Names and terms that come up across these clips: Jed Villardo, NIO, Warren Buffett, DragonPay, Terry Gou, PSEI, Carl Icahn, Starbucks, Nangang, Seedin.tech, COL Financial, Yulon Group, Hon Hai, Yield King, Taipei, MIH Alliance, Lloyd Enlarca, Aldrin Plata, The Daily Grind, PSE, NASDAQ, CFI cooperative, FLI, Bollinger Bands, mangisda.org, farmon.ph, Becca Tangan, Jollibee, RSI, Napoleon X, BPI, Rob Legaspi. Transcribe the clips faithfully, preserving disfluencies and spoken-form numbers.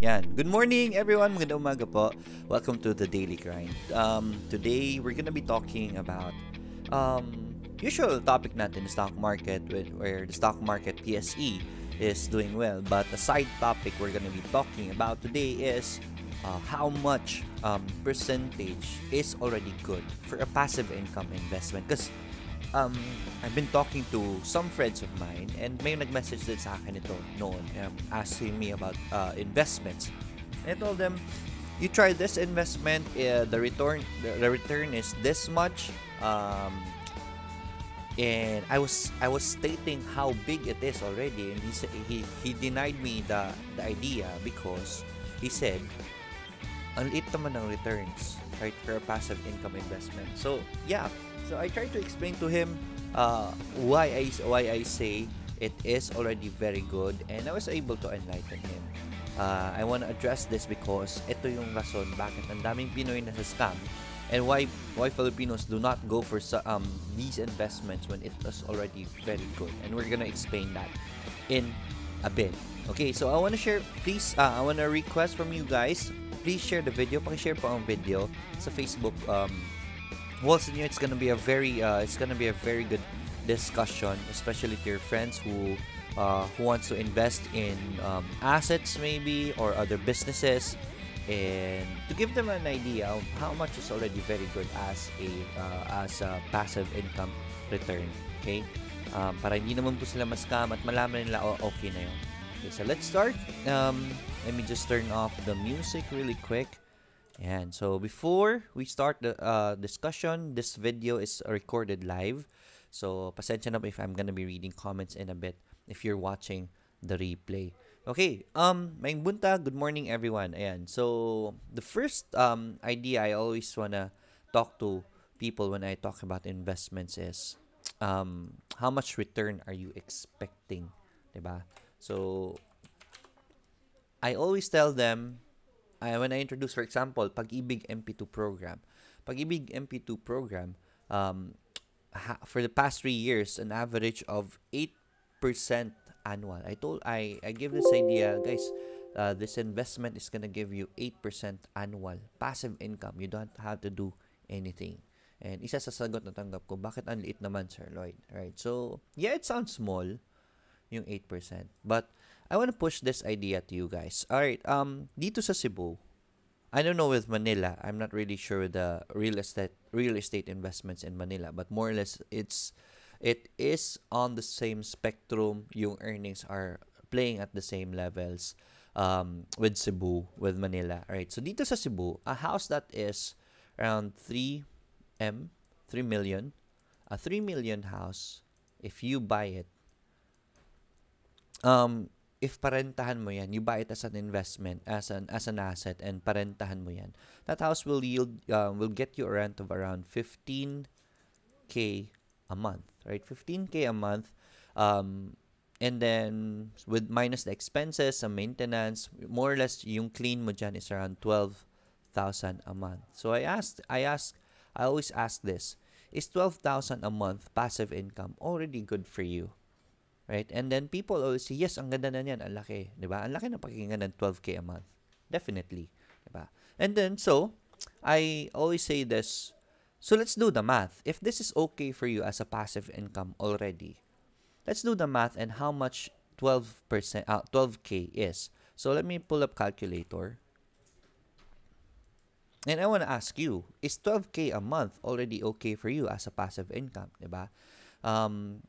Yan. Good morning, everyone. Magandang umaga po. Welcome to the Daily Grind. Um, today, we're gonna be talking about um, usual topic natin, the stock market, where the stock market P S E is doing well. But the side topic we're gonna be talking about today is uh, how much um, percentage is already good for a passive income investment. Because um, I've been talking to some friends of mine, and may nag-message din sa akin ito noon, um, asking me about uh, investments. And I told them, you try this investment, uh, the return, the return is this much, um, and I was I was stating how big it is already, and he he he denied me the the idea because he said, ang liit naman ng returns, right, for a passive income investment. So yeah. So I tried to explain to him uh, why I why I say it is already very good, and I was able to enlighten him. Uh, I want to address this because ito yung rason bakit ang daming Pinoy na sa scam, and why why Filipinos do not go for um, these investments when it is already very good, and we're gonna explain that in a bit. Okay, so I want to share. Please, uh, I want to request from you guys. Please share the video. Pakishare po ang video sa Facebook. Um, Well, senior, it's gonna be a very, uh, it's gonna be a very good discussion, especially to your friends who, uh, who wants to invest in um, assets maybe or other businesses, and to give them an idea of how much is already very good as a, uh, as a passive income return. Okay, um, para hindi naman po sila mascam at malaman nila oh, okay na yun. Okay, so let's start. Um, let me just turn off the music really quick. And so before we start the uh, discussion, this video is recorded live. So pasensya na if I'm gonna be reading comments in a bit if you're watching the replay. Okay, um, Maing Bunta, good morning everyone. Ayan, so the first um, idea I always wanna talk to people when I talk about investments is um, how much return are you expecting, diba? So I always tell them, I, when I introduce, for example, Pag-ibig M P two program. Pag-ibig M P two program, um, ha, for the past three years, an average of eight percent annual. I told, I, I give this idea, guys, uh, this investment is going to give you eight percent annual passive income. You don't have to do anything. And isa sa sagot na tanggap ko, bakit ang liit naman, Sir Lloyd? Right? So, yeah, it sounds small, yung eight percent. But I want to push this idea to you guys. Alright, um, dito sa Cebu, I don't know with Manila, I'm not really sure the real estate real estate investments in Manila, but more or less, it's it is on the same spectrum. Yung earnings are playing at the same levels um, with Cebu, with Manila. Alright, so dito sa Cebu, a house that is around three M, three million, a three million house if you buy it, um, if parentahan mo yan, you buy it as an investment, as an as an asset, and parentahan mo yan, that house will yield, uh, will get you a rent of around fifteen K a month, right? fifteen K a month, um, and then with minus the expenses, some maintenance, more or less, yung clean mo dyan is around twelve thousand a month. So I asked, I asked, I always ask this: is twelve thousand a month passive income already good for you? Right? And then people always say, yes, ang ganda na niyan, ang laki, di ba? Ang laki na pakinggan ng twelve K a month. Definitely, di ba? And then, so, I always say this, so let's do the math. If this is okay for you as a passive income already, let's do the math and how much twelve percent, uh, twelve K is. So, let me pull up calculator. And I want to ask you, is twelve K a month already okay for you as a passive income, di ba? Um...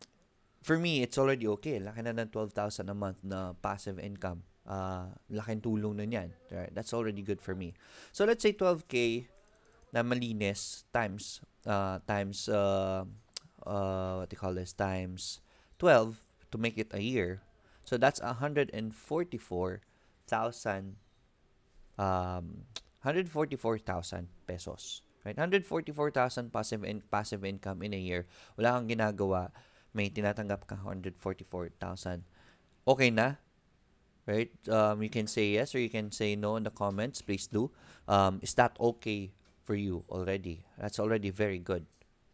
For me, it's already okay. Laki na ng twelve thousand a month na passive income. Uh, laking tulong na niyan. Right? That's already good for me. So, let's say twelve K na malinis times, uh, times, uh, uh, what do you call this, times twelve to make it a year. So, that's one hundred forty-four thousand um, one hundred forty-four thousand pesos. Right? one hundred forty-four thousand passive, in passive income in a year. Wala kang ginagawa. May tinatanggap ka one hundred forty-four thousand. Okay na? Right? Um, you can say yes or you can say no in the comments. Please do. Um, is that okay for you already? That's already very good.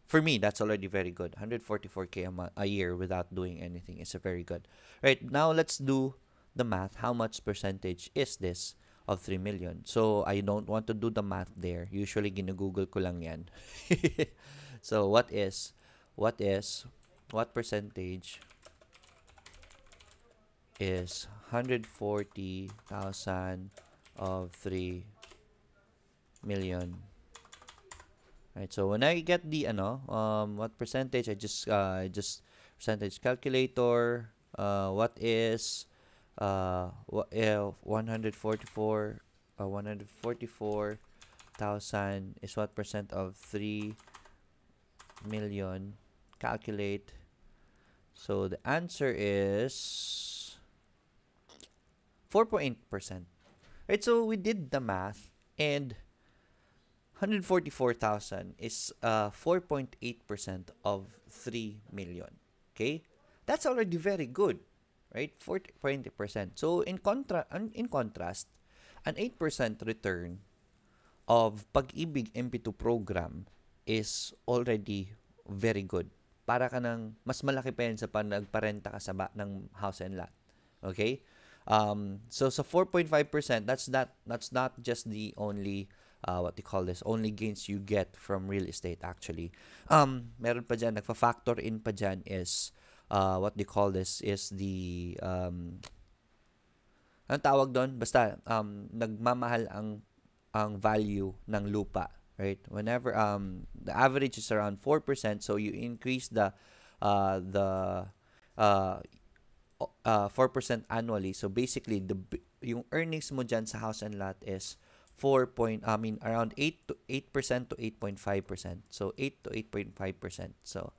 For me, that's already very good. one hundred forty-four K a, a year without doing anything is a very good. Right? Now, let's do the math. How much percentage is this of three million? So, I don't want to do the math there. Usually, ginagoogle ko lang yan. So, what is... What is... What percentage is one hundred forty thousand of three million? Right. So when I get the ano, um, what percentage? I just uh, just percentage calculator. Uh, what is uh what uh, one hundred forty-four uh, one hundred forty-four thousand is what percent of three million? Calculate. So the answer is four point eight percent. Right, so we did the math and one hundred forty-four thousand is uh four point eight percent of three million. Okay? That's already very good, right? forty percent. So in contra in contrast, an eight percent return of Pag-ibig M P two program is already very good. Para ka ng mas malaki pa yan sa pag nagparenta ka sa ba ng house and lot. Okay? Um, so, sa four point five percent, that's not, that's not just the only, uh, what you call this, only gains you get from real estate actually. Um, meron pa dyan, nagpa-factor in pa dyan is, uh, what they call this, is the, um, anong tawag doon? Basta, um, nagmamahal ang, ang value ng lupa. Right? Whenever um the average is around four percent, so you increase the uh the uh uh four percent annually. So basically, the yung earnings mo dyan sa house and lot is four point I mean around eight to eight percent to eight point five percent. So eight to eight point five percent. So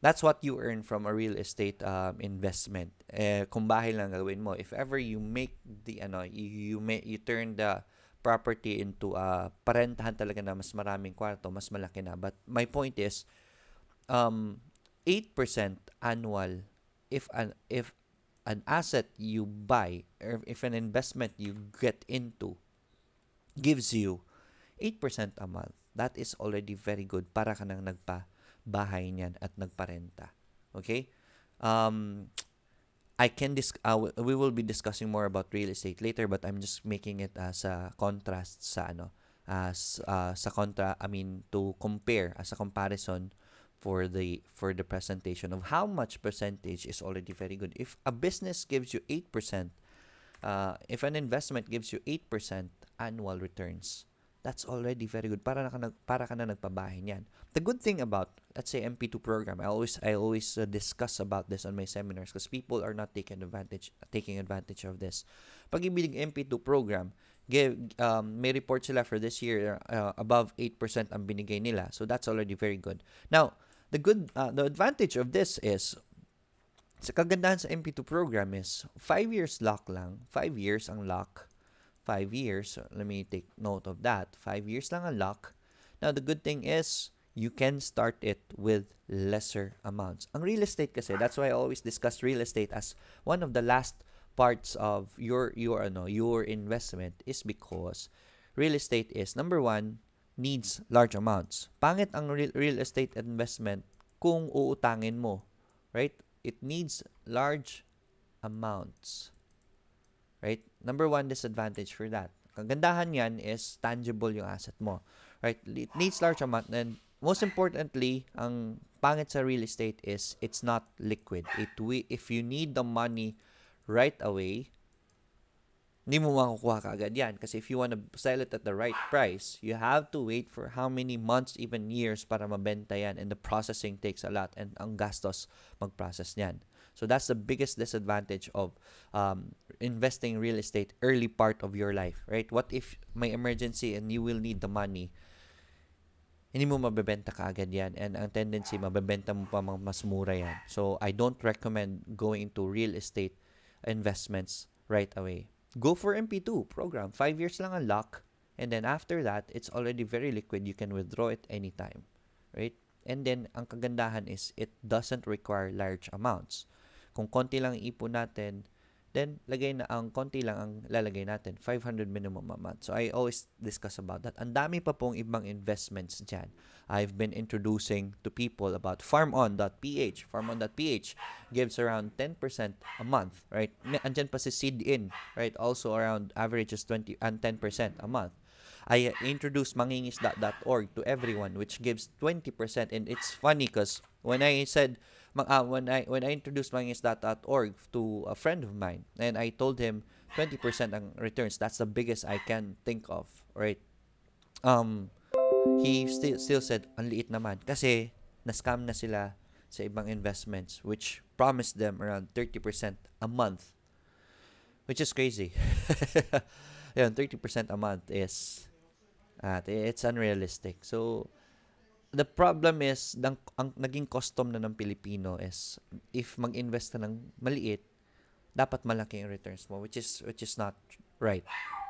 that's what you earn from a real estate um investment. Eh, kung bahay lang gawin mo. If ever you make the ano you you may you turn the property into a uh, parentahan talaga na mas maraming kwarto, mas malaki na. But my point is, um, eight percent annual, if an, if an asset you buy, or if an investment you get into, gives you eight percent a month, that is already very good para ka nang nagpa-bahay niyan at nagparenta. Okay? Um, I can dis uh, we will be discussing more about real estate later, but I'm just making it as a contrast sa ano as uh, sa contra I mean to compare as a comparison for the for the presentation of how much percentage is already very good. If a business gives you eight percent, uh, if an investment gives you eight percent annual returns, that's already very good. Para na ka nag, para ka na nagpabahay niyan. The good thing about, let's say, M P two program, I always I always uh, discuss about this on my seminars because people are not taking advantage taking advantage of this. Pag-ibig M P two program, give um, may report sila for this year uh, above eight percent ang binigay nila. So that's already very good. Now, the good uh, the advantage of this is, sa kagandahan sa M P two program is five years lock lang. five years ang lock. five years. Let me take note of that. five years lang ang lock. Now, the good thing is you can start it with lesser amounts. Ang real estate kasi, that's why I always discuss real estate as one of the last parts of your your ano, your investment, is because real estate is, number one, needs large amounts. Pangit ang real, real estate investment kung uutangin mo, right? It needs large amounts, right? Number one disadvantage for that. Kagandahan yan is tangible yung asset mo, right? It needs large amount, and most importantly, ang pangit sa real estate is it's not liquid. It we if you need the money right away, hindi mo makukuha kaagad yan. Kasi if you want to sell it at the right price, you have to wait for how many months, even years, para mabenta yan. And the processing takes a lot. And ang gastos mag-process yan. So that's the biggest disadvantage of um, investing in real estate early part of your life, right? What if may emergency and you will need the money? Hindi mo mabebenta kaagad yan. And ang tendency, mabebenta mo pa mas mura yan. So I don't recommend going into real estate investments right away. Go for M P two program. Five years lang ang lock. And then after that, it's already very liquid. You can withdraw it anytime, right? And then, ang kagandahan is it doesn't require large amounts. Kung konti lang ipon natin, then lagay na ang konti lang ang lalagay natin. five hundred minimum amount. So, I always discuss about that. Ang dami pa pong ibang investments dyan. I've been introducing to people about farmon dot p h. farmon dot p h gives around ten percent a month, right? Andyan pa si Seedin, right? Also around averages twenty and ten percent a month. I introduced mangisda dot org to everyone, which gives twenty percent. And it's funny because when I said, uh, when I when I introduced mangisda dot org to a friend of mine, and I told him twenty percent ang returns, that's the biggest I can think of, right? Um, he still still said, ang liit naman. Kasi na-scam na sila sa ibang investments, which promised them around thirty percent a month, which is crazy. Yeah, thirty percent a month is uh, it's unrealistic. So the problem is, ang, ang naging custom na ng Pilipino is if mag-invest na ng maliit, dapat malaki ang returns mo, which is which is not right,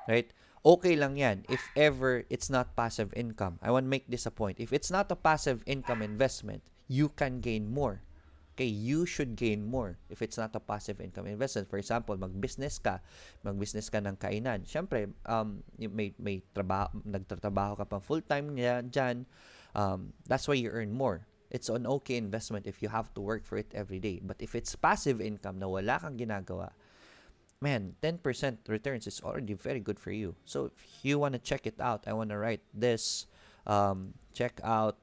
right? Okay lang yan if ever it's not passive income. I want to make this a point. If it's not a passive income investment, you can gain more. Okay, you should gain more if it's not a passive income investment. For example, mag-business ka, mag-business ka ng kainan. Siyempre, um, may, may trabaho, nagtatrabaho ka pang full-time dyan. Um, that's why you earn more. It's an okay investment if you have to work for it every day. But if it's passive income na wala kang ginagawa, man, ten percent returns is already very good for you. So if you want to check it out, I want to write this, um, check out,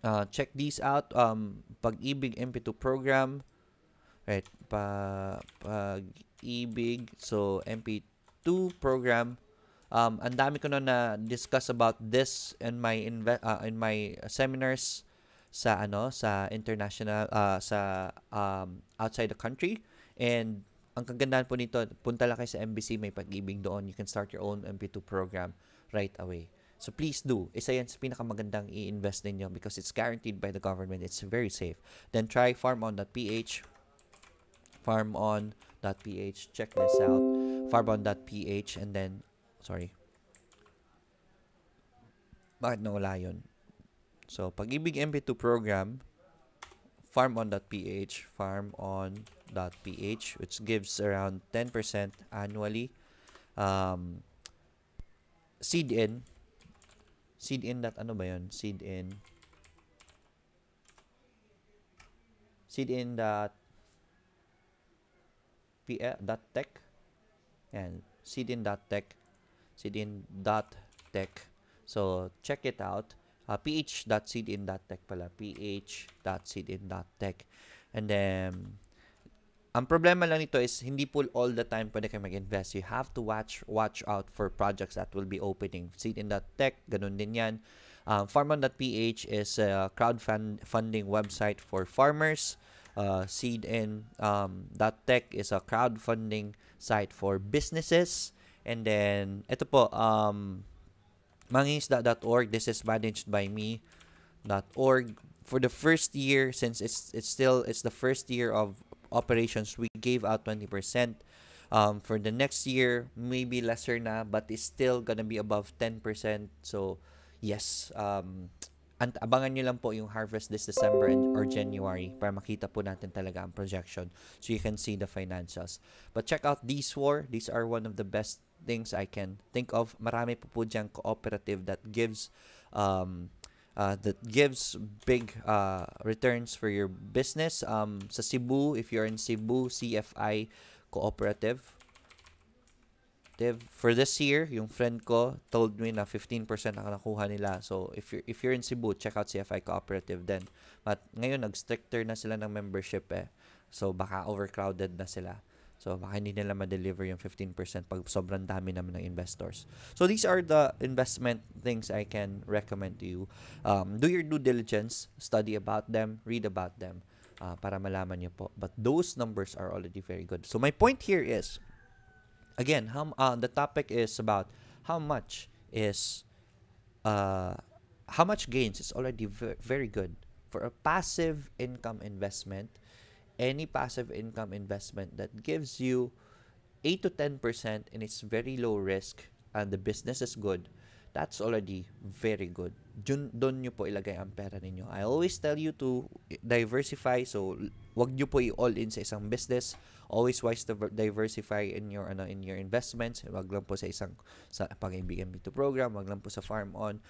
Uh, check these out. Um, Pag-ibig M P two program, right? Pa Pag-ibig, so M P two program. Um, and dami ko na na discuss about this in my inve uh, in my seminars sa ano sa international uh, sa um, outside the country. And ang kagandahan po nito, punta lang kayo sa M B C, may Pag-ibig doon. You can start your own M P two program right away. So please do. Isa yan sa pinakamagandang i-invest ninyo because it's guaranteed by the government. It's very safe. Then try farmon dot p h. farmon dot p h. Check this out. farmon dot p h, and then, sorry. Bakit nawala yun? So Pag-ibig M P two program, farmon dot p h. farmon dot p h, which gives around ten percent annually. Um, seed in. Seed in that, ano ba yun? Seed in. Seed in that. P dot tech. And seed in dot tech. seed in dot tech. So, check it out. Uh, p h dot seed in dot tech pala. p h dot seed in dot tech. And then, ang problema lang nito is hindi po all the time pwede kayo mag-invest. You have to watch watch out for projects that will be opening. Seedin dot tech, ganun din yan. Um, farmon dot p h is a crowdfunding website for farmers. Uh, Seedin dot tech is a crowdfunding site for businesses. And then, ito po, um, mangisda dot org. This is managed by me. mangisda dot org. For the first year, since it's it's still it's the first year of operations, we gave out twenty percent. Um, for the next year, maybe lesser na, but it's still gonna be above ten percent. So yes, um, and abangan nyo lang po yung harvest this December and, or January para makita po natin talaga ang projection so you can see the financials. But check out these four. These are one of the best things I can think of. Marami po po dyang cooperative that gives um, uh, that gives big uh, returns for your business. Um, sa Cebu, if you're in Cebu, C F I cooperative. For this year, yung friend ko told me na fifteen percent ang nakuha nila. So, if you're, if you're in Cebu, check out C F I Cooperative then. But ngayon, nag-stricter na sila ng membership eh. So, baka overcrowded na sila. So, baka hindi nila ma-deliver yung fifteen percent pag sobrang dami naman ng investors. So, these are the investment things I can recommend to you. Um, do your due diligence, study about them, read about them uh, para malaman niyo po. But those numbers are already very good. So, my point here is, again, how, uh, the topic is about how much is uh, how much gains is already ver very good for a passive income investment. Any passive income investment that gives you eight to ten percent and it's very low risk and the business is good, that's already very good. Doon nyo po ilagay ang pera ninyo. I always tell you to diversify. So, wag nyo po i-all in sa isang business. Always wise to diversify in your ano in your investments. Wag lang po sa isang sa Pag-ibig M P two program. Wag lang po sa farm on.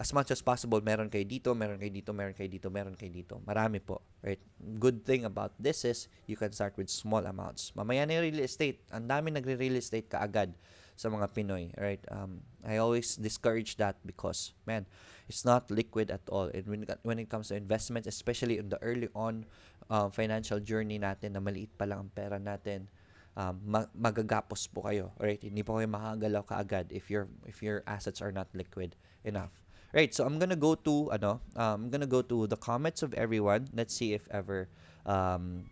As much as possible, meron kayo dito, meron kayo dito, meron kayo dito, meron kayo dito. Marami po, right? Good thing about this is you can start with small amounts. Mamaya na yung real estate. Ang dami nagre-real estate kaagad sa mga Pinoy, right? Um, I always discourage that because, man, it's not liquid at all. And when, when it comes to investments, especially in the early on uh, financial journey natin, na maliit pa lang ang pera natin, um, mag magagapos po kayo, right? Hindi po kayo makagalaw kaagad if your if your assets are not liquid enough, right? So I'm gonna go to ano, um, I'm gonna go to the comments of everyone. Let's see if ever um,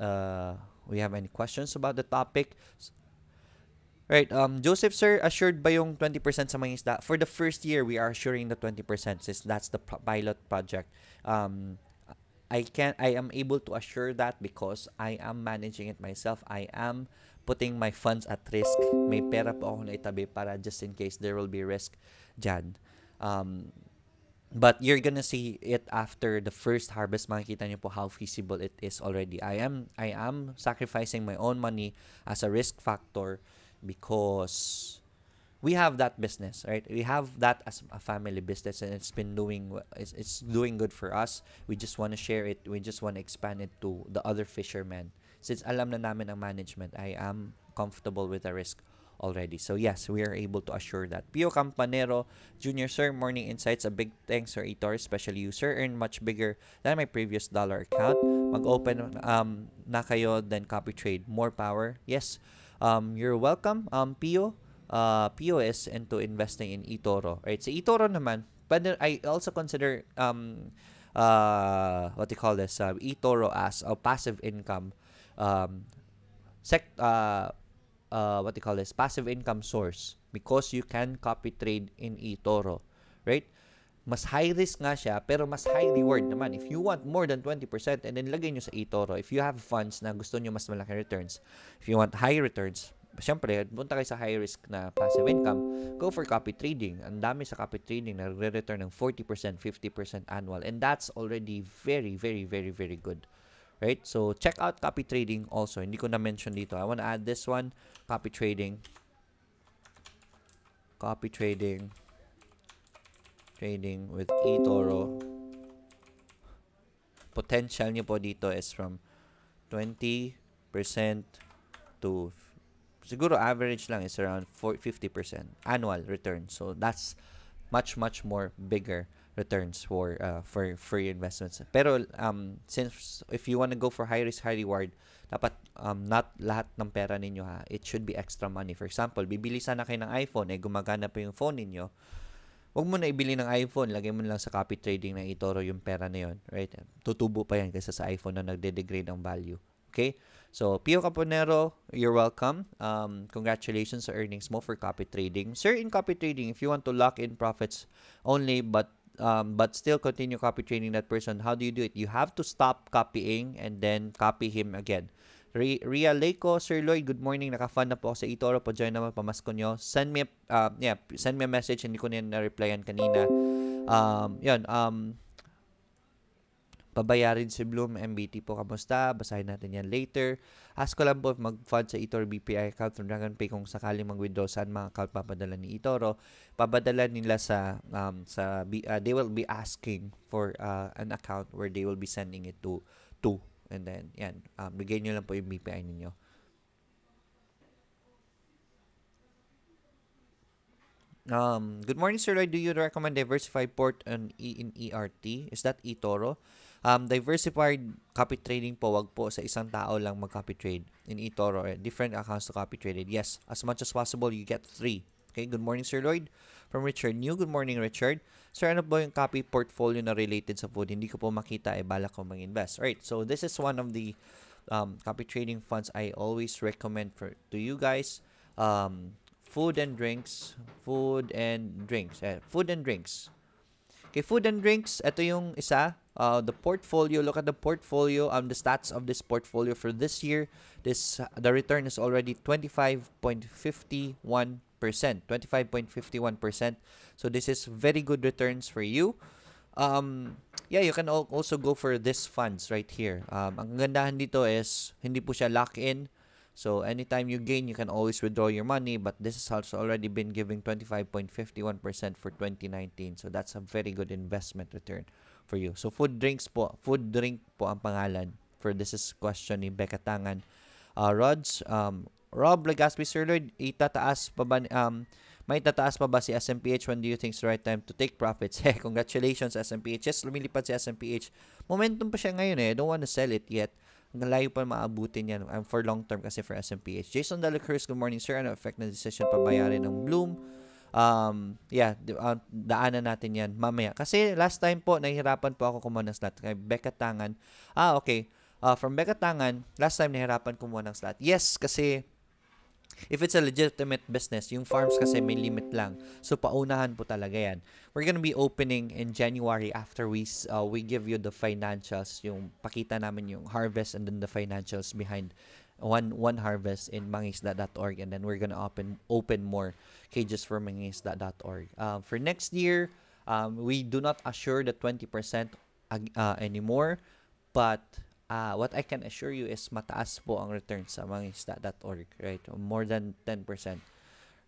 uh, we have any questions about the topic. Right, um, Joseph sir, assured ba yung twenty percent sa mangisda? For the first year, we are assuring the twenty percent since that's the pro pilot project. Um, I can, I am able to assure that because I am managing it myself. I am putting my funds at risk. May pera po ako na itabi para just in case there will be risk dyan. Um, But you're gonna see it after the first harvest. Makikita niyo po how feasible it is already. I am, I am sacrificing my own money as a risk factor because we have that business, right? We have that as a family business, and it's been doing it's, it's doing good for us. We just want to share it. We just want to expand it to the other fishermen. Since alam na namin ang management, I am comfortable with the risk already. So yes, we are able to assure that. Pio Campanero, Junior sir, morning insights. A big thanks for eToro, especially you sir. Earn much bigger than my previous dollar account. Mag-open um, na kayo, then copy trade. More power. Yes. Um, you're welcome, um, Pio. Uh, Pio is into investing in eToro. Right? So eToro naman, but I also consider um, uh, what do you call this? Uh, eToro as a passive income, um, sec. Uh, uh, what do you call this? Passive income source because you can copy trade in eToro, right? Mas high risk nga siya, pero mas high reward naman. If you want more than twenty percent, and then lagay nyo sa eToro. If you have funds na gusto nyo mas malaki returns, if you want high returns, siyempre, punta kayo sa high risk na passive income, go for copy trading. Ang dami sa copy trading na re-return ng forty percent, fifty percent annual. And that's already very, very, very, very good. Right? So, check out copy trading also. Hindi ko na-mention dito. I want to add this one. Copy trading. Copy trading. Trading with eToro. Potential niyo po dito is from twenty percent to siguro average lang is around fifty percent annual return. So that's much much more bigger returns for uh, for free investments. Pero um since if you want to go for high risk high reward, dapat um not lahat ng pera ninyo ha. It should be extra money. For example, bibili sana kayo ng iPhone eh gumagana pa yung phone ninyo. Huwag mo na ibili ng iPhone. Lagay mo lang sa copy trading ng eToro yung pera na yun. Right? Tutubo pa yan kaysa sa iPhone na nagde-degrade ang value. Okay? So, Pio Campanero, you're welcome. Um, congratulations sa earnings mo for copy trading. Sir, in copy trading, if you want to lock in profits only but um, but still continue copy trading that person, how do you do it? You have to stop copying and then copy him again. Re Ria Leiko, Sir Lloyd, good morning. Naka-fund na po ako sa eToro. Pa-join naman, pamasko nyo. Send me, uh, yeah, send me a message. Hindi ko na na-replyan kanina. Um, yun, um, pabayarin si Bloom. M B T po, kamusta? Basahin natin yan later. Ask ko lang po if mag-fund sa eToro B P I account from DragonPay kung sakaling mag-withdraw, saan mga account papadala ni eToro. Papadala nila sa, um, sa uh, they will be asking for uh, an account where they will be sending it to, to. And then, yan. Um, bigay nyo lang po yung B P I ninyo. Um, good morning, Sir Lloyd. Do you recommend diversified port on e in E R T? Is that eToro? Um, diversified copy trading po, wag po sa isang tao lang mag-copy trade in eToro. Eh, different accounts to copy traded. Yes, as much as possible, you get three. Okay, good morning, Sir Lloyd. From Richard New. Good morning, Richard. Sir, ano po yung copy portfolio na related sa food? Hindi ko po makita, eh, balak ko mag-invest. Alright, so this is one of the um, copy trading funds I always recommend for to you guys. Um, food and drinks. Food and drinks. Eh, food and drinks. Okay, food and drinks. Ito yung isa. Uh, the portfolio. Look at the portfolio. Um, the stats of this portfolio for this year. This uh, the return is already twenty-five point five one percent. twenty-five point five one percent. So this is very good returns for you. Um, yeah, you can also go for this funds right here. Um, ang gandahan dito is hindi po siya lock in. So anytime you gain, you can always withdraw your money. But this has already been giving twenty-five point five one percent for twenty nineteen. So that's a very good investment return for you. So food drinks po, food drink po ang pangalan. For this is question ni Becca Tangan. Uh, Rods, um, Rob Legaspi, Sir Lloyd, itataas pa ba, um, may tataas pa ba si S M P H? When do you think is the right time to take profits? Hey, congratulations, S M P H. Yes, lumilipad si S M P H. Momentum pa siya ngayon eh. Don't want to sell it yet. Ang layo pa maabutin yan. I'm for long term kasi for S M P H. Jason Dalacruz, good morning, sir. Ano effect na decision pabayarin ng Bloom? Um, yeah, uh, daanan natin yan mamaya. Kasi last time po, nahihirapan po ako kumuha ng slot. Kay Becca Tangan. Ah, okay. Uh, from Becca Tangan, last time nahihirapan kumuha ng slot. Yes, kasi if it's a legitimate business, yung farms kasi may limit lang. So, paunahan po talaga yan. We're gonna be opening in January after we uh, we give you the financials, yung pakita namin yung harvest and then the financials behind one one harvest in mangisda dot org, and then we're gonna open open more cages for mangisda dot org. Uh, for next year, um, we do not assure the twenty percent uh, anymore, but Uh, what I can assure you is mataas po ang return sa mangisda dot org, right? More than ten percent,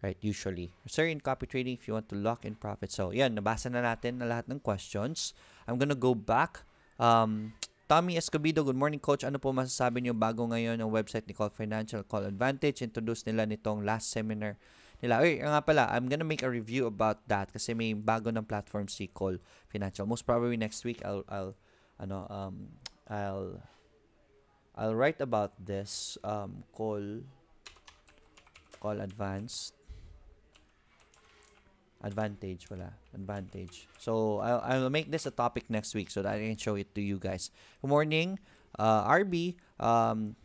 right? Usually. Sir, in copy trading, if you want to lock in profit. So, yan, nabasa na natin na lahat ng questions. I'm gonna go back. Um, Tommy Escobedo, good morning, Coach. Ano po masasabi niyo bago ngayon ang website ni C O L Financial, C O L Advantage? Introduce nila nitong last seminar nila. Uy, nga pala, I'm gonna make a review about that kasi may bago ng platform si C O L Financial. Most probably next week, I'll, I'll ano, um, I'll I'll write about this um call call advanced advantage wala advantage. So I'll I'll make this a topic next week so that I can show it to you guys. Good morning, uh R B. Um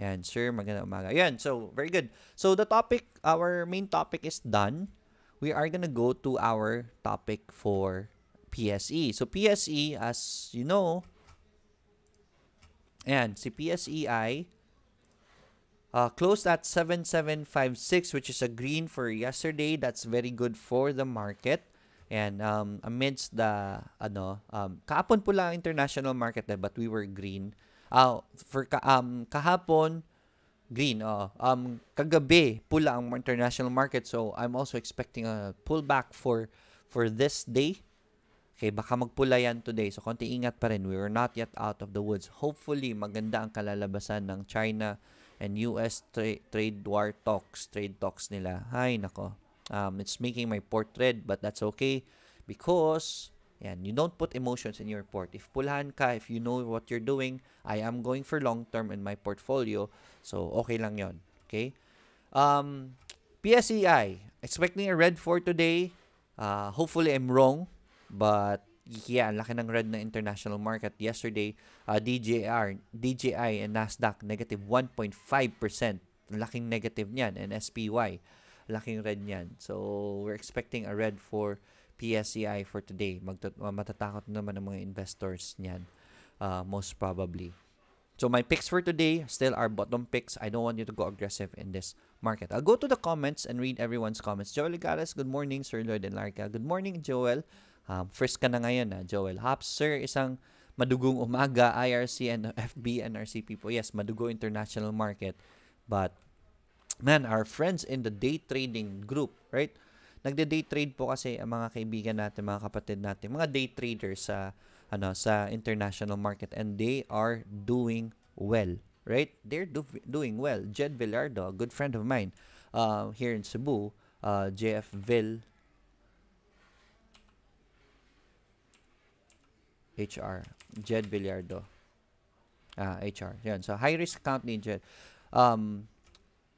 yan, sir, magandang umaga. Yan, so very good. So the topic, our main topic is done. We are gonna go to our topic for P S E. So P S E, as you know, and si P S E I uh, closed at seven seven five six, which is a green for yesterday. That's very good for the market. And um, amidst the, ano, um, kahapon po lang international market, eh, but we were green. Uh, for ka um, kahapon, green. Uh, um, kagabi, pula ang international market. So I'm also expecting a pullback for, for this day. Okay, baka magpula yan today. So, konti ingat pa rin. We were not yet out of the woods. Hopefully, maganda ang kalalabasan ng China and U S tra trade war talks. Trade talks nila. Ay, nako. Um, it's making my port red, but that's okay. Because, yan, you don't put emotions in your port. If pulahan ka, if you know what you're doing, I am going for long term in my portfolio. So, okay lang yon. Okay? Um, P S E I. Expecting a red for today. Uh, hopefully, I'm wrong. But, yeah, ang laki ng red na international market. Yesterday, uh, D J I and NASDAQ, negative one point five percent. Ang laking negative niyan. And S P Y, laking red niyan. So, we're expecting a red for P S E I for today. Magta- matatakot naman ng mga investors niyan, uh, most probably. So my picks for today still are bottom picks. I don't want you to go aggressive in this market. I'll go to the comments and read everyone's comments. Joel Ligares, good morning. Sir Lloyd Enlarca, good morning, Joel. Um, first ka na ngayon, ha, Joel. Hops, sir, isang madugong umaga, I R C and F B, N R C people. Yes, madugo international market. But, man, our friends in the day trading group, right? Nagde-day trade po kasi ang mga kaibigan natin, mga kapatid natin, mga day traders sa ano sa international market, and they are doing well, right? They're do doing well. Jed Villardo, a good friend of mine uh, here in Cebu, uh, J F Vill, H R, Jed Villardo, ah, H R, yan. So, high risk account ni Jed. Um,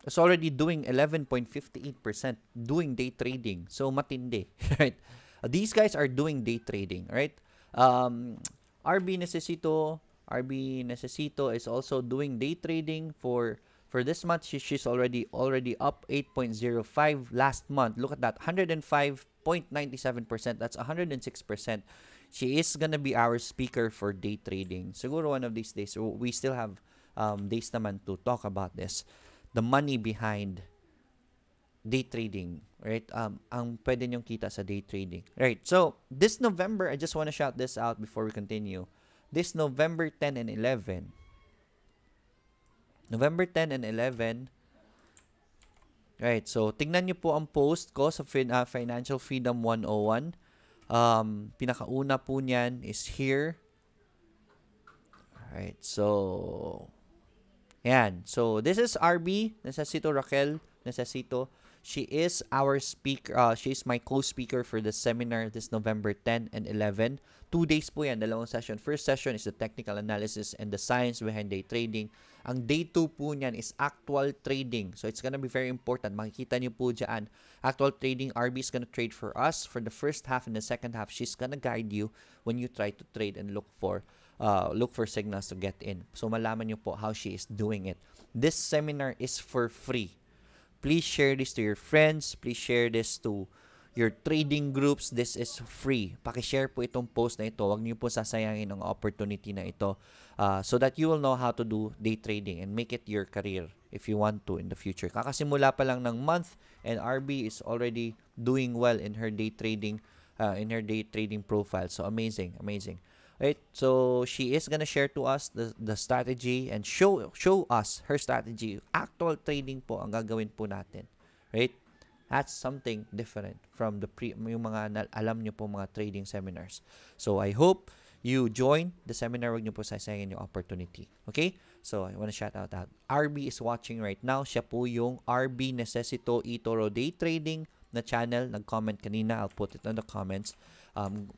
It's already doing eleven point five eight percent doing day trading. So, matindi, right? These guys are doing day trading, right? Um, R B Necesito, R B Necesito is also doing day trading for for this month. She, she's already already up eight point zero five last month. Look at that, one hundred five point nine seven percent. That's one hundred six percent. She is gonna be our speaker for day trading. Siguro one of these days. So we still have um, days naman to talk about this. The money behind day trading, right? Um, ang pwede nyong kita sa day trading, right? So, this November, I just want to shout this out before we continue. This November ten and eleven, November ten and eleven, right? So, tingnan nyo po ang post ko sa fin uh, Financial Freedom one oh one. Um, pinakauna po niyan is here. Right, so... Ayan. So, this is R B Necesito, Raquel Necesito. She is our speaker. Uh, she is my co-speaker for the seminar this November ten and eleven. Two days po yan. Dalawang session. First session is the technical analysis and the science behind day trading. Ang day two po niyan is actual trading. So, it's gonna be very important. Makikita niyo po dyan. Actual trading, R B is gonna trade for us for the first half and the second half. She's gonna guide you when you try to trade and look for Uh, look for signals to get in. So, malaman nyo po how she is doing it. This seminar is for free. Please share this to your friends. Please share this to your trading groups. This is free. Pakishare po itong post na ito. Huwag nyo po sasayangin ang opportunity na ito uh, so that you will know how to do day trading and make it your career if you want to in the future. Kakasimula pa lang ng month and R B is already doing well in her day trading uh, in her day trading profile. So, amazing, amazing. Right, so she is gonna share to us the, the strategy and show show us her strategy. Actual trading po ang gagawin po natin, right? That's something different from the pre yung mga alam nyo po mga trading seminars. So I hope you join the seminar. Wag nyo po sasayangin yung opportunity. Okay? So I wanna shout out that R B is watching right now. Siya po yung R B Necesito eToro Day Trading na channel. Nag-comment kanina. I'll put it on the comments. Um.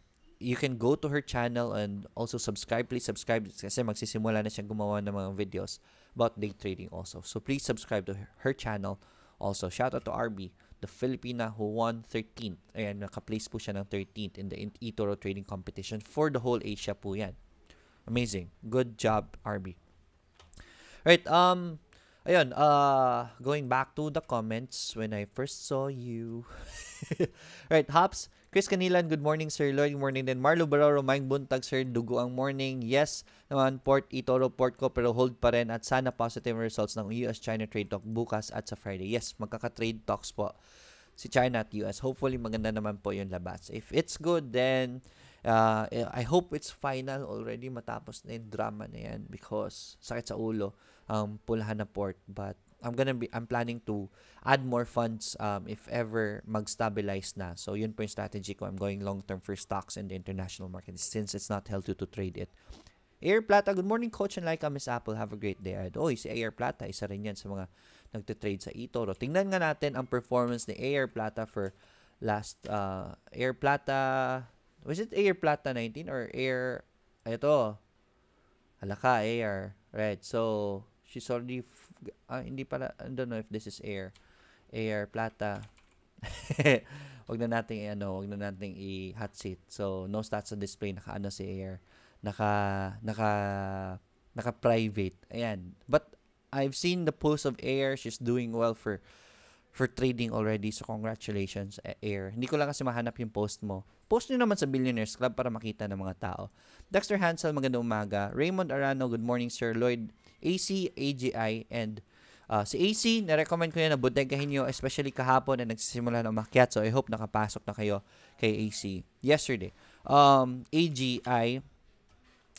You can go to her channel and also subscribe. Please subscribe kasi magsisimula na siyang gumawa ng mga videos about day trading also. So, please subscribe to her, her channel also. Shout out to R B, the Filipina who won thirteenth. Ayan, naka-place po siya ng thirteenth in the eToro Trading Competition for the whole Asia po yan. Amazing. Good job, R B. Alright, um, ayun, uh, going back to the comments when I first saw you. Alright, Hops. Chris Canilan, good morning, Sir Lloyd. Good morning din. Marlo Baroro, Maing Buntag, Sir. Dugo ang morning. Yes, naman, port, eToro port ko, pero hold pa rin. At sana positive results ng U S China Trade Talk bukas at sa Friday. Yes, magkaka-trade talks po si China at U S. Hopefully, maganda naman po yung labas. If it's good, then uh, I hope it's final already. Matapos na yung drama na yan because sakit sa ulo ang um, pulahan na port. But I'm gonna be, I'm planning to add more funds um, if ever mag-stabilize na. So, yun po yung strategy ko. I'm going long-term for stocks in the international market since it's not healthy to trade it. Air Plata, good morning, Coach and Laika, Miss Apple. Have a great day. Oh, si Air Plata, isa rin yan sa mga nagtitrade sa eToro. Tingnan nga natin ang performance ni Air Plata for last, uh, Air Plata, was it Air Plata nineteen or Air, ito, halaka, Air, right? So, she's already, Uh, hindi pala, I don't know if this is air air plata. Wag na nating ano, wag na nating i-hot seat. So no stats on display, naka ano si air, naka naka naka private. Ayan. But I've seen the post of air, she's doing well for for trading already. So congratulations, Air. Hindi ko lang kasi mahanap yung post mo. Post nyo naman sa Billionaires Club para makita ng mga tao. Dexter Hansel, magandang umaga. Raymond Arano, good morning sir. Lloyd, A C, A G I, and uh, si A C, na-recommend ko yun na bodegahin nyo, especially kahapon na nagsisimula ng umakyat. So I hope nakapasok na kayo kay A C yesterday. Um, A G I,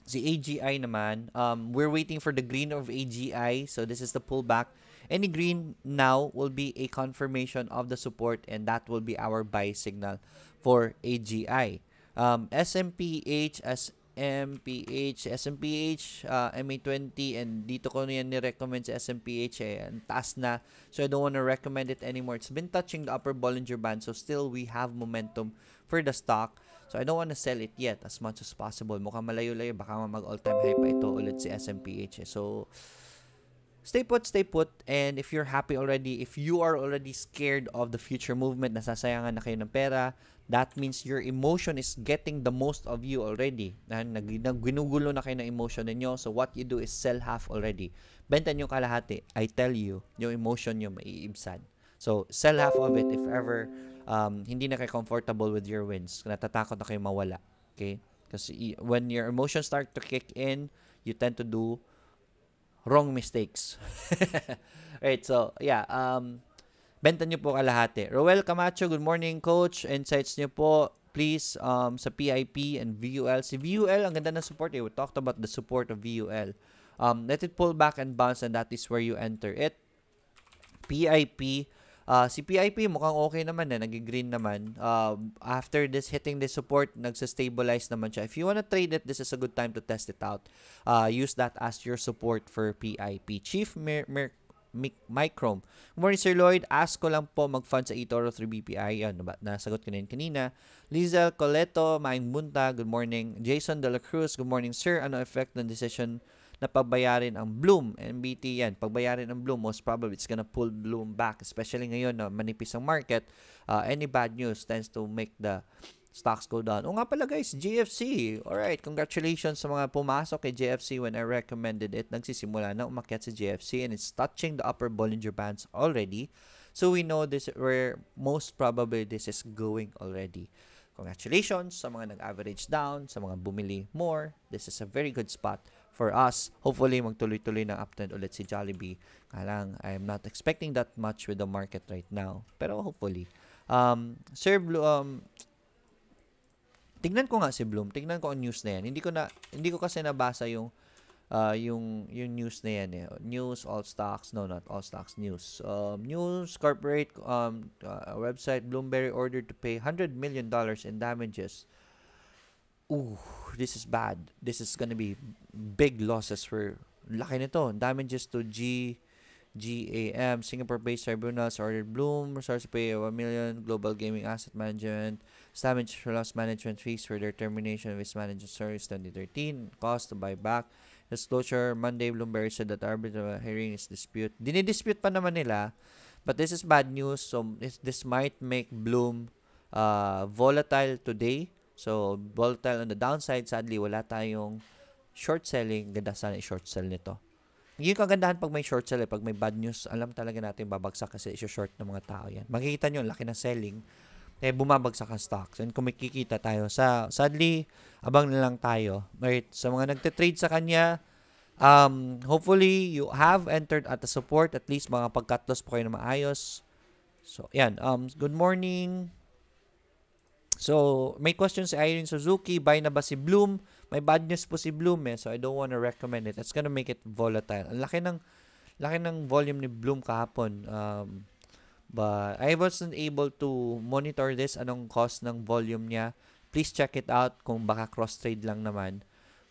si A G I naman, um, we're waiting for the green of A G I. So this is the pullback. Any green now will be a confirmation of the support, and that will be our buy signal for A G I. Um, S M P H, S M P H, S M P H, uh, M A twenty, and dito ko na yan ni-recommend sa S M P H eh, ang taas na. So I don't want to recommend it anymore. It's been touching the upper Bollinger Band, so still we have momentum for the stock. So I don't want to sell it yet as much as possible. Mukhang malayo-layo, baka mag-all-time high pa ito ulit si S M P H eh. So stay put, stay put, and if you're happy already, if you are already scared of the future movement, nasasayangan na kayo ng pera, that means your emotion is getting the most of you already. Nag-ginugulo na kayo ng emotion ninyo, so what you do is sell half already. Benta nyo kalahati, I tell you, yung emotion nyo maiibsan. So, sell half of it if ever um, hindi na kayo comfortable with your wins, natatakot na kayo mawala, okay? Kasi when your emotions start to kick in, you tend to do wrong mistakes. Right, so yeah, um, benta nyo po kalahati. Roel Camacho, good morning coach. Insights nyo po, please, um, sa P I P and V U L. Si V U L, ang ganda ng support eh. We talked about the support of V U L. Um, let it pull back and bounce, and that is where you enter it. P I P, uh, si P I P mukhang okay naman eh, nag-green naman. Uh, after this hitting the support, nagsistabilize naman siya. If you wanna trade it, this is a good time to test it out. Uh, use that as your support for P I P. Chief Mer- Mer- Microm. Good morning Sir Lloyd, ask ko lang po mag-fund sa eToro three B P I. Yan, nasagot ko na yun kanina. Liza Coleto, Maing Bunta, good morning. Jason De La Cruz, good morning Sir. Ano effect ng decision na pabayarin ang Bloom? M B T yan. Pagbayarin ang Bloom, most probably it's gonna pull Bloom back. Especially ngayon na manipis ang market. Uh, any bad news tends to make the stocks go down. O nga pala guys, J F C. Alright, congratulations sa mga pumasok kay J F C when I recommended it. Nagsisimula na umakyat si J F C and it's touching the upper Bollinger Bands already. So we know this where most probably this is going already. Congratulations sa mga nag-average down, sa mga bumili more. This is a very good spot for us. Hopefully, magtuloy-tuloy ng uptrend ulit si Jollibee. Kalang, I'm not expecting that much with the market right now. Pero hopefully. Um, Sir Blue, um, tignan ko nga si Bloom. Tignan ko ang news na yan. Hindi ko na hindi ko kasi nabasa yung uh, yung yung news na yan eh. News all stocks, no not all stocks news. Um, news corporate um uh, website Bloomberg ordered to pay one hundred million dollars in damages. Ooh, this is bad. This is gonna be big losses for laki nito. Damages to G G A M, Singapore-based tribunals ordered Bloom Resource to pay one million dollars global gaming asset management, damage for loss management fees for their termination of its management service twenty thirteen, cost to buy back. Disclosure, Monday, Bloomberg said that arbitral hearing is dispute. Dinidispute pa naman nila, but this is bad news, so this might make Bloom uh, volatile today. So, volatile on the downside. Sadly, wala tayong short selling. Ganda sana i-short sell nito. Yung kagandahan pag may short sell eh, pag may bad news, alam talaga natin babagsak kasi iso-short ng mga tao yan. Makikita nyo, laki ng selling, eh bumabagsak ang stocks. And kung makikita tayo, sa, sadly, abang na lang tayo. Right? Sa mga nagtitrade sa kanya, um, hopefully, you have entered at the support, at least mga pagkatlos po kayo na maayos. So, yan. Um, good morning. So, may question si Irene Suzuki, buy na ba si Bloom? May bad news po si Bloom eh, so I don't want to recommend it. It's gonna make it volatile. Ang laki ng, laki ng volume ni Bloom kahapon. Um, but I wasn't able to monitor this, anong cost ng volume niya. Please check it out kung baka cross-trade lang naman.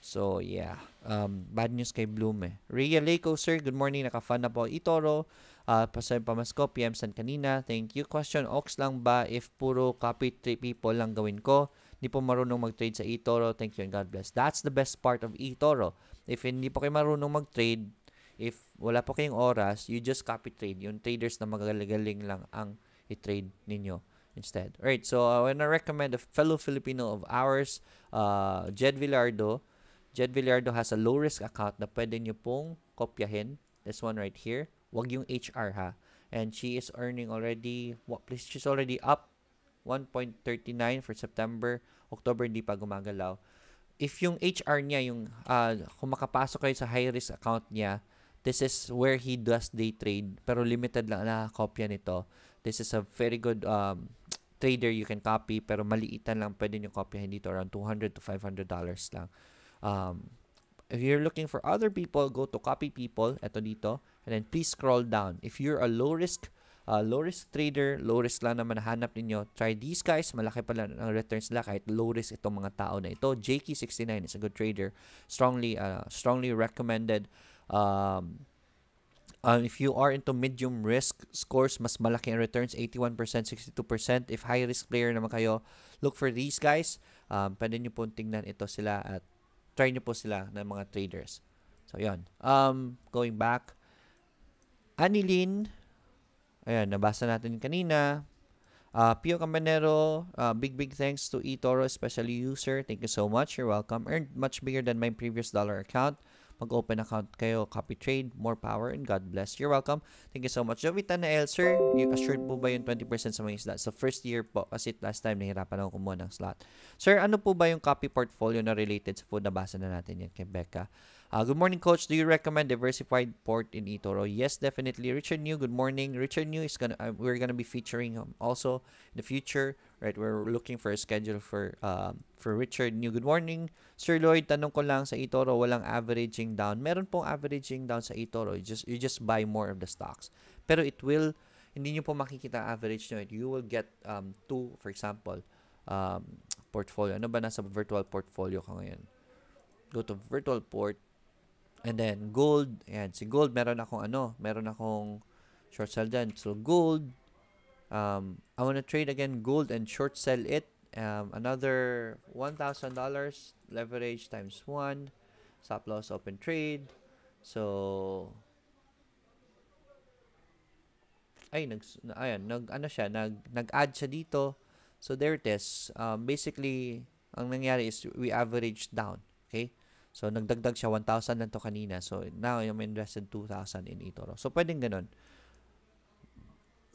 So, yeah. Um, bad news kay Bloom eh. Rhea Leco, sir, good morning. Naka-fund na po eToro. Uh, Pasay Pamasko, P M San kanina. Thank you. Question, ox lang ba if puro copy people lang gawin ko? Hindi po marunong mag-trade sa eToro. Thank you and God bless. That's the best part of eToro. If hindi po kayo marunong mag-trade, if wala po kayong oras, you just copy trade. Yung traders na magagaling lang ang i-trade ninyo instead. Alright, so I want to recommend a fellow Filipino of ours, uh, Jed Villardo. Jed Villardo has a low-risk account na pwede nyo pong kopyahin. This one right here. Wag yung H R ha. and she is earning already, what please, she's already up one point three nine for September. October hindi pa gumagalaw. If yung H R niya, yung uh, kung makapasok kayo sa high risk account niya, this is where he does day trade, pero limited lang na kopya nito. This is a very good um, trader you can copy, pero maliitan lang pwede nyo kopyahin dito, around two hundred to five hundred dollars lang. Um, if you're looking for other people, go to copy people, eto dito, and then please scroll down. If you're a low risk, uh, low risk trader, low risk lang naman hanap ninyo, try these guys, malaki pala ang returns nila kahit low risk itong mga tao na ito. J K sixty-nine is a good trader, strongly, uh, strongly recommended. Um, uh, if you are into medium risk scores, mas malaki ang returns, eighty-one percent, sixty-two percent. If high risk player naman kayo, look for these guys. Um, pwede nyo po tingnan ito sila at try nyo po sila ng mga traders. So, yun. Um, going back, Anilin, ayan, nabasa natin kanina. Uh, Pio Campanero, uh, big, big thanks to eToro, especially user. Thank you so much. You're welcome. Earned much bigger than my previous dollar account. Mag-open account kayo, copy trade, more power, and God bless. You're welcome. Thank you so much. Jovita Nael, sir, you assured po ba yung twenty percent sa mga isla? So, first year po, kasi last time nahirapan ako kumuha ng slot. Sir, ano po ba yung copy portfolio na related sa food? Nabasa na natin yan kay Becca. Uh, good morning, Coach. Do you recommend diversified port in eToro? Yes, definitely. Richard New, good morning. Richard New, is gonna, uh, we're gonna be featuring him also in the future. Right, we're looking for a schedule for um, for Richard New. Good morning, Sir Lloyd. Tanong ko lang, sa eToro, walang averaging down. Meron pong averaging down sa eToro. You just, you just buy more of the stocks. Pero it will, hindi nyo po makikita ang average nyo. You will get um, two, for example, um, portfolio. Ano ba nasa virtual portfolio ka ngayon? Go to virtual port. And then gold. Ayan, si gold, meron akong ano, meron akong short sell dyan. So gold, Um, I want to trade again gold and short sell it. Um, another one thousand dollars leverage times one. Stop loss open trade. So, ay, nag, ayan, nag, ano siya, nag, nag-add siya dito. So, there it is. Um, basically, ang nangyari is we averaged down. Okay? So, nagdagdag siya one thousand lang to kanina. So, now I'm invested two thousand in eToro. So, pwedeng ganun.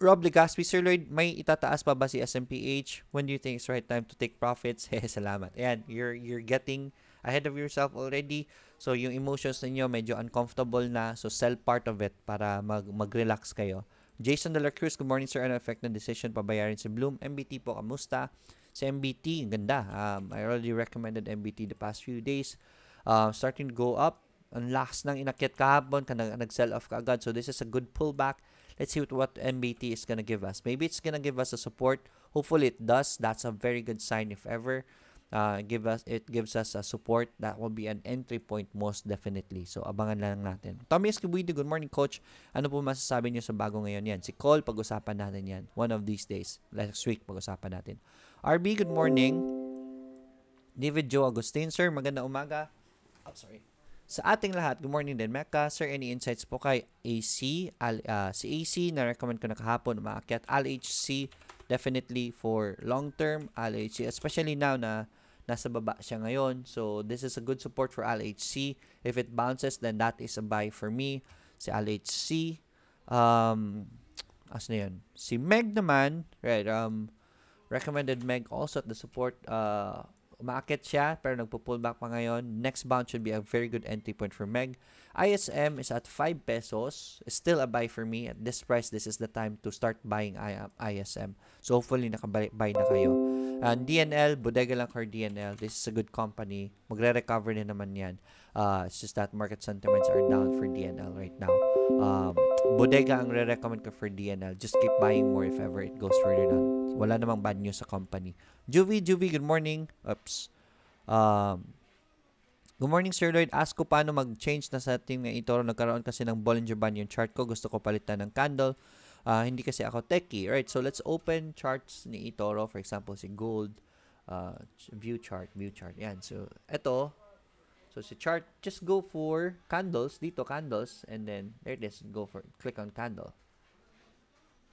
Rob Legaspi, Sir Lloyd, may itataas pa ba si S M P H? When do you think it's right time to take profits? Hehe, salamat. Ayan, you're, you're getting ahead of yourself already. So, yung emotions ninyo medyo uncomfortable na. So, sell part of it para mag, mag-relax kayo. Jason De La Cruz, good morning, sir. Ano effect ng decision pabayarin si Bloom? M B T po, kamusta? Si M B T, ganda. Um, I already recommended M B T the past few days. Uh, starting to go up. Ang last ng inakyat kahapon, nag-sell off kaagad. So, this is a good pullback. Let's see what, what M B T is gonna give us. Maybe it's gonna give us a support. Hopefully it does. That's a very good sign if ever. Uh, give us it gives us a support. That will be an entry point most definitely. So abangan lang natin. Tommy Esquibuido, good morning, Coach. Ano po masasabi niyo sa bago ngayon yan? Si Cole, pag-usapan natin yan. One of these days. Next week, pag-usapan natin. R B, good morning. David Joe Agustin, sir, maganda umaga. I'm oh, sorry. Sa ating lahat, good morning din, Mecca. Sir, any insights po kay A C? Al, uh, si A C, na-recommend ko na kahapon, umaakyat. Al H C, definitely for long-term. Al H C, especially now na nasa baba siya ngayon. So, this is a good support for Al H C. If it bounces, then that is a buy for me. Si Al H C. Um, as na yun? Si Meg naman, right, um, recommended Meg also at the support, uh, umaakit siya, pero nagpo-pullback pa ngayon. Next bounce should be a very good entry point for Meg. I S M is at five pesos. It's still a buy for me. At this price, this is the time to start buying I S M. So, hopefully, nakabuy na kayo. Uh, D N L, bodega lang for D N L. This is a good company. Magre-recover na naman yan. Uh, it's just that market sentiments are down for D N L right now. Um, bodega ang re-recommend ko for D N L. Just keep buying more if ever it goes further down. Wala namang bad news sa company. Juvie, Juvie, good morning. Oops. Um, good morning, Sir Lloyd. Ask ko paano mag-change na sa team ng eToro. Nagkaroon kasi ng Bollinger Band yung chart ko. Gusto ko palitan ng candle. Uh, hindi kasi ako techie. Right, so let's open charts ni eToro. For example, si Gold. Uh, view chart. View chart. Yan. So, eto. So, si chart, just go for candles. Dito, candles. And then, there it is. Go for, click on candle.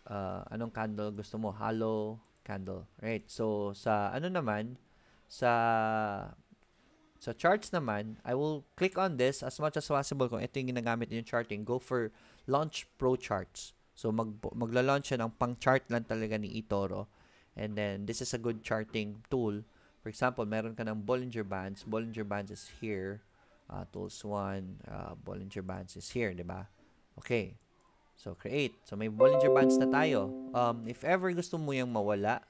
Uh, anong candle gusto mo? Hollow candle. Right? So, sa ano naman, sa sa charts naman, I will click on this as much as possible. Kung ito yung ginagamit yung charting, go for launch pro charts. So mag magla-launch siya ng pang-chart lang talaga ni eToro. And then this is a good charting tool. For example, meron ka ng Bollinger Bands. Bollinger Bands is here. Uh, tools one, uh, Bollinger Bands is here, di ba? Okay. So create. So may Bollinger Bands na tayo. Um, if ever gusto mo yung mawala,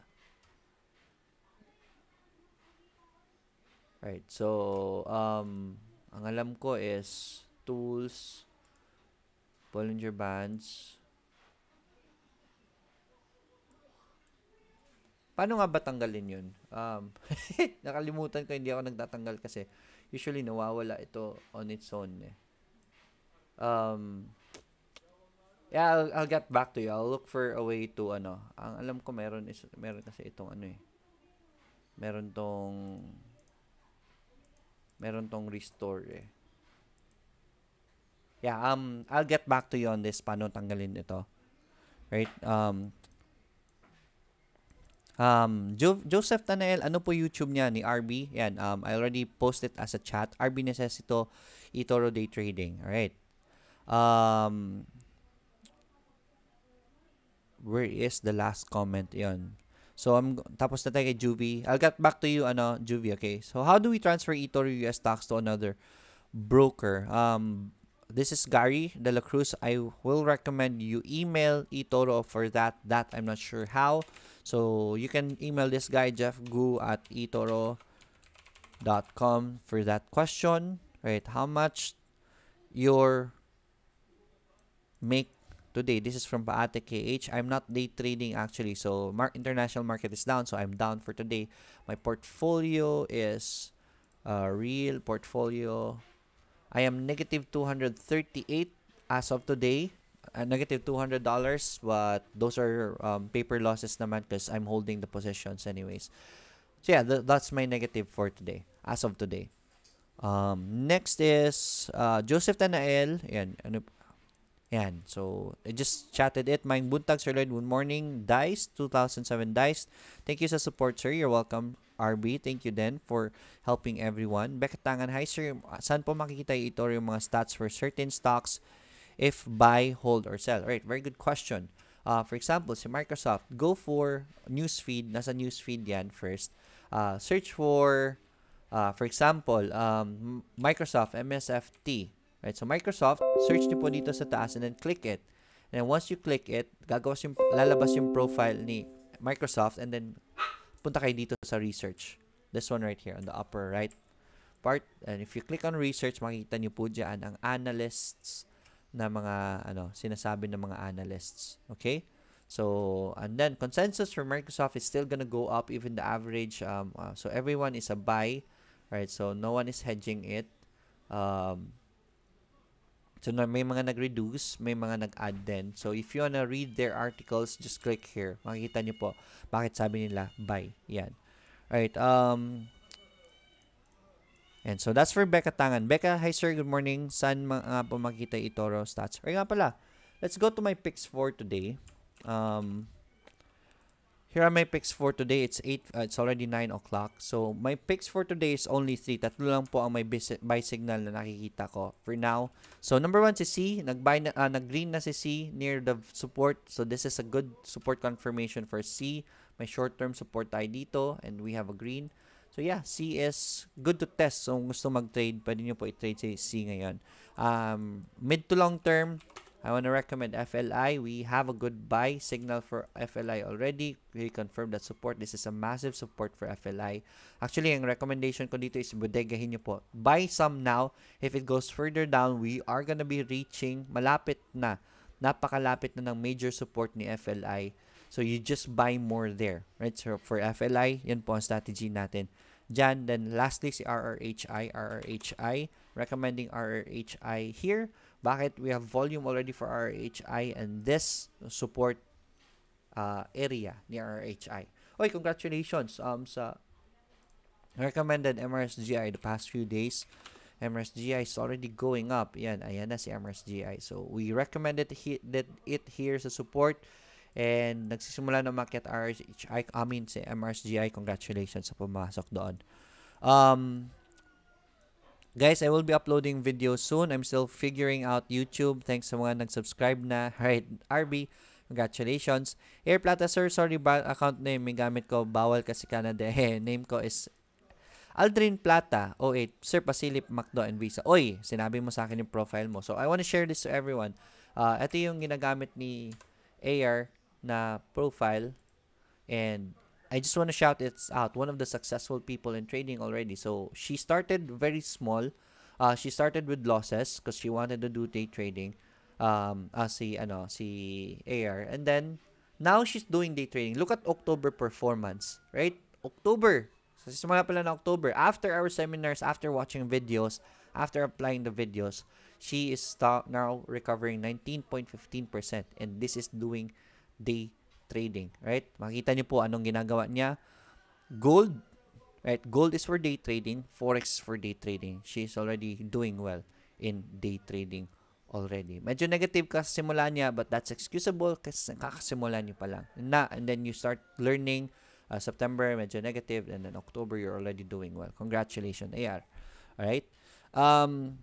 right, so, um, ang alam ko is tools, Bollinger Bands. Paano nga ba tanggalin yun? Um, nakalimutan ko, hindi ako nagtatanggal kasi usually nawawala ito on its own. Eh. Um, yeah, I'll, I'll get back to you. I'll look for a way to, ano, ang alam ko meron is, meron kasi itong ano eh. Meron tong... Meron tong restore eh. Yeah, um, I'll get back to you on this. Paano tanggalin ito? Right? Um, um, jo Joseph Tanael, ano po YouTube niya ni R B? Yan, um, I already posted as a chat. R B Necesito, eToro Day Trading. Alright. Um, where is the last comment? Yan. So, I'm, tapos na tayo kay Juvie. I'll get back to you, ano, Juvie, okay? So, how do we transfer eToro U S stocks to another broker? Um, this is Gary De La Cruz. I will recommend you email eToro for that. That, I'm not sure how. So, you can email this guy, Jeff Gu at etoro dot com for that question. Right? How much your make today? This is from Paate K H. I'm not day trading actually. So, mar international market is down. So, I'm down for today. My portfolio is uh, real portfolio. I am negative two hundred thirty-eight as of today. Uh, negative two hundred dollars. But those are um, paper losses naman because I'm holding the positions anyways. So, yeah. Th that's my negative for today. As of today. Um, next is uh, Joseph Tanael. Yan. Ano Yan. So, I just chatted it. Maing buntag, Sir Lloyd. Good morning. Dice, two thousand seven Dice. Thank you sa support, sir. You're welcome, R B. Thank you, then, for helping everyone. Becca Tangan, hi, sir. Saan po makikita yung Eetoro yung mga stats for certain stocks if buy, hold, or sell? Alright, very good question. Uh, for example, si Microsoft, go for newsfeed. Nasa newsfeed yan first. Uh, search for, uh, for example, um, Microsoft, M S F T. Right, so Microsoft, search niyo po dito sa taas and then click it. And then once you click it, gagawas yung, lalabas yung profile ni Microsoft and then punta kayo dito sa research. This one right here on the upper right part. And if you click on research, makikita niyo po dyan ang analysts na mga, ano, sinasabi ng mga analysts. Okay? So, and then consensus for Microsoft is still gonna go up, even the average. Um, uh, so, everyone is a buy. Right? So, no one is hedging it. Um... So, may mga nag-reduce, may mga nag-add din. So, if you wanna read their articles, just click here. Makikita niyo po, bakit sabi nila, buy. Yan. Alright, um... and so, that's for Becca Tangan. Becca, hi sir, good morning. Saan mga po makikita eToro stats? Or nga pala, let's go to my picks for today. Um, here are my picks for today. It's eight, uh, it's already nine o'clock. So, my picks for today is only three. Tatlo lang po ang may buy signal na nakikita ko for now. So, number one si C. Nag-buy na, uh, nag-green na si C near the support. So, this is a good support confirmation for C. May short-term support tayo dito and we have a green. So, yeah. C is good to test. So, kung gusto mag-trade, pwede nyo po i-trade si C ngayon. Um, mid to long term, I want to recommend F L I. We have a good buy signal for F L I already. We confirmed that support. This is a massive support for F L I. Actually, ang recommendation ko dito is bodegahin nyo po. Buy some now. If it goes further down, we are gonna be reaching malapit na. Napakalapit na ng major support ni F L I. So, you just buy more there. Right? So, for F L I, yan po ang strategy natin. Dyan, then lastly, si R R H I. R R H I. Recommending R R H I here. Bakit? We have volume already for R R H I and this support uh, area ni R R H I. Oy, congratulations um, sa recommended M R S G I the past few days. M R S G I is already going up. Yan, ayan na si M R S G I. So, we recommended that it here sa support and nagsisimula na umakyat R R H I. I mean, si M R S G I, congratulations sa pumasok doon. Um... Guys, I will be uploading videos soon. I'm still figuring out YouTube. Thanks sa mga nag-subscribe na. Alright, R B, congratulations. Air Plata, sir, sorry ba account name? May gamit ko, bawal kasi Canada. Eh, name ko is Aldrin Plata, oh eight. Sir, pasilip, Macdo, and Visa. Oy, sinabi mo sa akin yung profile mo. So, I want to share this to everyone. Uh, ito yung ginagamit ni A R na profile. And I just want to shout it out. One of the successful people in trading already. So, she started very small. Uh, she started with losses because she wanted to do day trading. Um, uh, si, ano, si A R. And then, now she's doing day trading. Look at October performance. Right? October. So, simula pala na October. After our seminars, after watching videos, after applying the videos, she is now recovering nineteen point one five percent. And this is doing day trading, right? Makita niyo po anong ginagawa niya. Gold, right? Gold is for day trading. Forex for day trading. She's already doing well in day trading already. Medyo negative kasi simula niya, but that's excusable kasi kakasimula niyo pa lang. Na, and then you start learning. Uh, September, medyo negative. And then October, you're already doing well. Congratulations, A R. Alright? Um,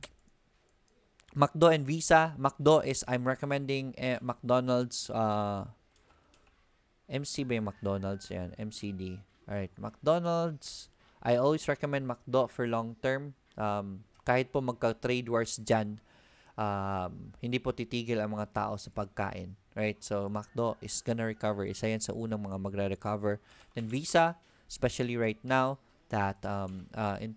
Macdo and Visa. Macdo is, I'm recommending eh, McDonald's, uh, M C by McDonald's, yan, M C D. Alright, McDonald's, I always recommend Macdo for long term. Um, kahit po magka-trade wars dyan, um, hindi po titigil ang mga tao sa pagkain. Right? So, Macdo is gonna recover. Isa yan sa unang mga magre-recover. Then, Visa, especially right now, that um, uh, in,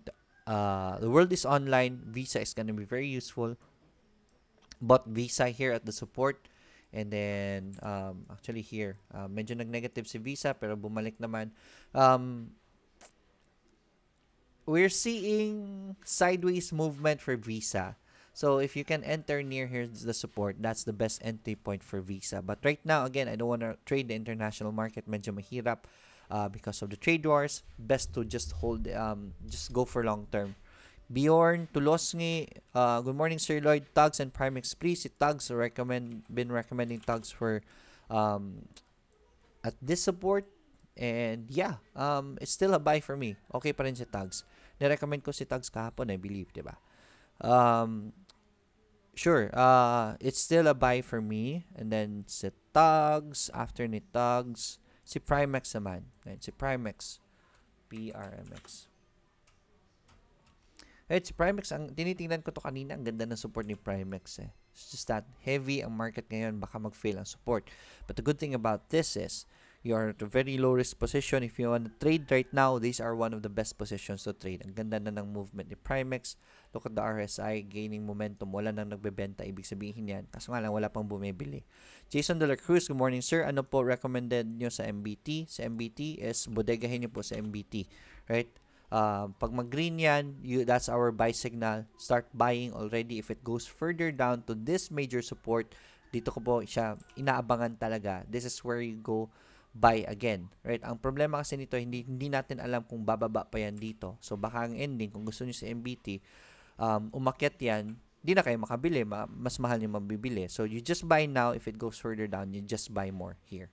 uh, the world is online, Visa is gonna be very useful. But Visa here at the support. And then, um, actually here, uh, medyo nag-negative si Visa, pero bumalik naman. Um, we're seeing sideways movement for Visa. So, if you can enter near here's the support, that's the best entry point for Visa. But right now, again, I don't want to trade the international market. Medyo mahirap uh, because of the trade wars. Best to just hold, um, just go for long term. Bjorn Tulosngi, uh, good morning, Sir Lloyd. Tugs and Primex, please. Si Tugs, recommend, been recommending Tugs for um, at this support. And yeah, um, it's still a buy for me. Okay pa rin si Tugs. Nirecommend ko si Tugs kahapon, I believe, diba? Um, sure, uh, it's still a buy for me. And then si Tugs, after ni Tugs, si Primex naman. Right? Si Primex, P R M X. Right, si Primex, ang tinitingnan ko to kanina, ang ganda ng support ni Primex eh. It's just that heavy ang market ngayon, baka mag-fail ang support. But the good thing about this is, you are at a very low risk position. If you want to trade right now, these are one of the best positions to trade. Ang ganda na ng movement ni Primex. Look at the R S I, gaining momentum. Wala nang nagbebenta, ibig sabihin yan. Kaso nga lang, wala pang bumibili. Jason De La Cruz, good morning sir. Ano po recommended nyo sa M B T? Sa M B T is, bodegahin nyo po sa M B T. Right? Uh, pag mag-green yan, you, that's our buy signal. Start buying already. If it goes further down to this major support, dito ko po siya inaabangan talaga. This is where you go buy again. Right? Ang problema kasi nito, hindi, hindi natin alam kung bababa pa yan dito. So, baka ang ending, kung gusto nyo sa M B T, um, umakyat yan, hindi na kayo makabili. Ma mas mahal nyo mabibili. So, you just buy now. If it goes further down, you just buy more here.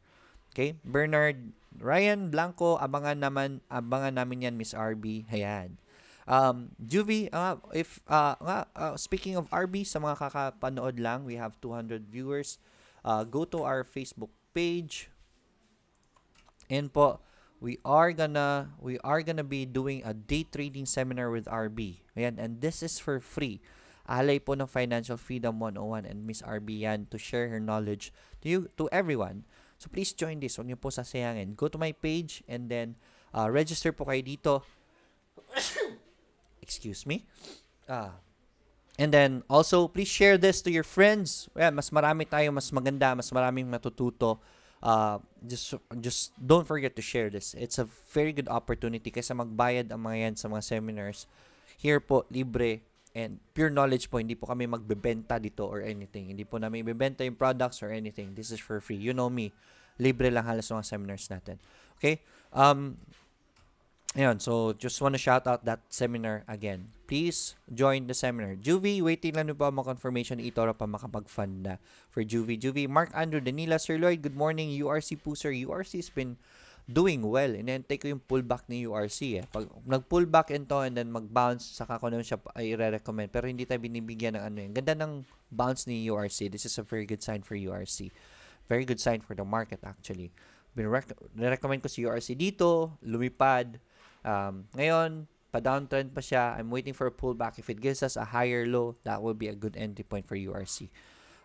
Okay, Bernard, Ryan, Blanco, abangan naman, abangan namin yan, Miss R B. Ayan. Um, Juvie, uh, if, uh, uh, uh, speaking of R B, sa mga kakapanood lang, we have two hundred viewers. Uh, go to our Facebook page. And po, we are gonna, we are gonna be doing a day trading seminar with R B. Ayan, and this is for free. Alay po ng Financial Freedom one oh one and Miss R B yan to share her knowledge to you, to everyone. So, please join this. Huwag niyo po sasayangin. Go to my page and then uh, register po kayo dito. Excuse me. Ah. And then, also, please share this to your friends. Well, mas marami tayo, mas maganda, mas maraming matututo. Uh, just, just don't forget to share this. It's a very good opportunity kaysa magbayad ang mga yan sa mga seminars. Here po, libre. And pure knowledge po, hindi po kami magbebenta dito or anything. Hindi po namin ibebenta yung products or anything. This is for free. You know me. Libre lang halos mga seminars natin. Okay? Um, ayun. So, just want to shout out that seminar again. Please join the seminar. Juvie, waiting lang po ang confirmation ni eToro pa makapag-fund na for Juvie. Juvie, Mark Andrew, Danila, Sir Lloyd, good morning. U R C Puser, U R C has been doing well. And then, take ko yung pullback ni U R C. Eh. Pag nag-pullback ito and then mag-bounce, saka ko naman siya i-recommend. Pero hindi tayo binibigyan ng ano yun. Ganda ng bounce ni U R C. This is a very good sign for U R C. Very good sign for the market actually. Bine-recommend ko si U R C dito, lumipad. Um, ngayon, pa-downtrend pa siya. I'm waiting for a pullback. If it gives us a higher low, that will be a good entry point for U R C.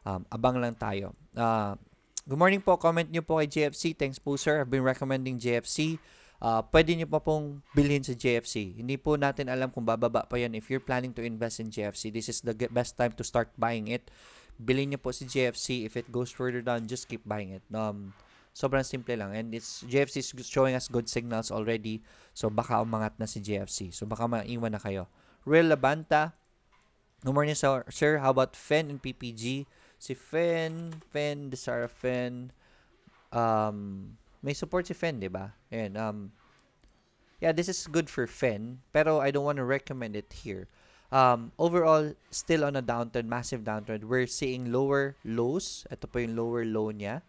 Um, abang lang tayo. Uh, Good morning po. Comment nyo po kay J F C. Thanks po, sir. I've been recommending J F C. Uh, pwede nyo pa pong bilhin sa J F C. Hindi po natin alam kung bababa pa yan. If you're planning to invest in J F C, this is the best time to start buying it. Bilhin nyo po si J F C. If it goes further down, just keep buying it. Um, sobrang simple lang. And it's, J F C is showing us good signals already. So, baka umangat na si J F C. So, baka maiwan na kayo. Real Labanta. Good morning, sir. How about F E N and P P G? Si Fen, Fen, Desara Fen, um, may support si Fen, di ba? And, um, yeah, this is good for Fen, pero I don't want to recommend it here. Um, overall, still on a downtrend, massive downtrend. We're seeing lower lows. Ito po yung lower low niya.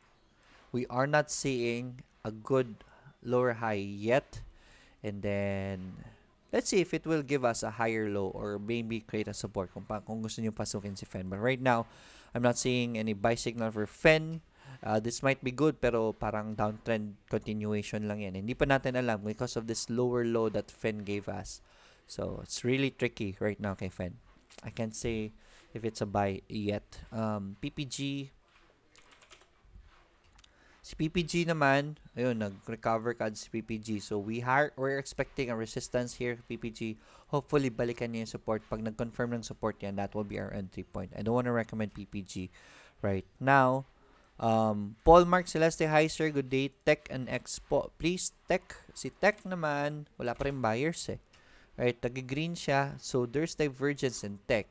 We are not seeing a good lower high yet. And then, let's see if it will give us a higher low or maybe create a support kung, pa, kung gusto nyo pasukin si Fen. But right now, I'm not seeing any buy signal for Fen. Uh, this might be good pero parang downtrend continuation lang yan. Hindi pa natin alam because of this lower low that Fen gave us. So, it's really tricky right now kay Fen. I can't say if it's a buy yet. Um, P P G. Si P P G naman, ayun, nag-recover ka si P P G. So, we are, we're expecting a resistance here, P P G. Hopefully, balikan niya yung support. Pag nag-confirm ng support yan, that will be our entry point. I don't want to recommend P P G right now. Um, Paul Mark Celeste, hi sir, good day. Tech and Expo. Please, Tech. Si Tech naman, wala pa rin buyers eh. Right, tagi-green siya. So, there's divergence in Tech.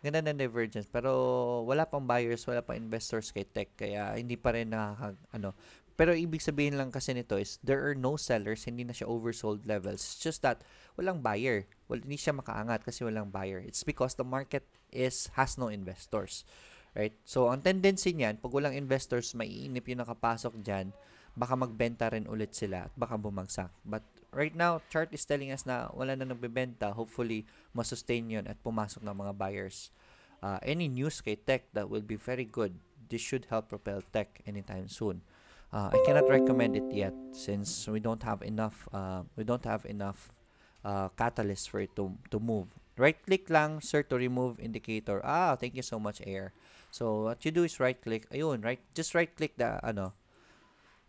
Ganda ng divergence pero wala pang buyers, wala pang investors kay Tech kaya hindi pa rin na ano. Pero ibig sabihin lang kasi nito is there are no sellers, hindi na siya oversold levels. It's just that walang buyer. Well, hindi siya makaangat kasi walang buyer. It's because the market is has no investors. Right? So ang tendency niyan, pag walang investors, maiinip yung nakapasok diyan, baka magbenta rin ulit sila at baka bumagsak. But right now, chart is telling us na wala na nagbebenta. Hopefully, masustain yun at pumasok ng mga buyers. Uh, any news kay Tech that will be very good. This should help propel Tech anytime soon. Uh, I cannot recommend it yet since we don't have enough uh, we don't have enough uh, catalyst for it to, to move. Right-click lang, sir, to remove indicator. Ah, thank you so much, Air. So, what you do is right-click. Ayun, right, just right-click the, ano,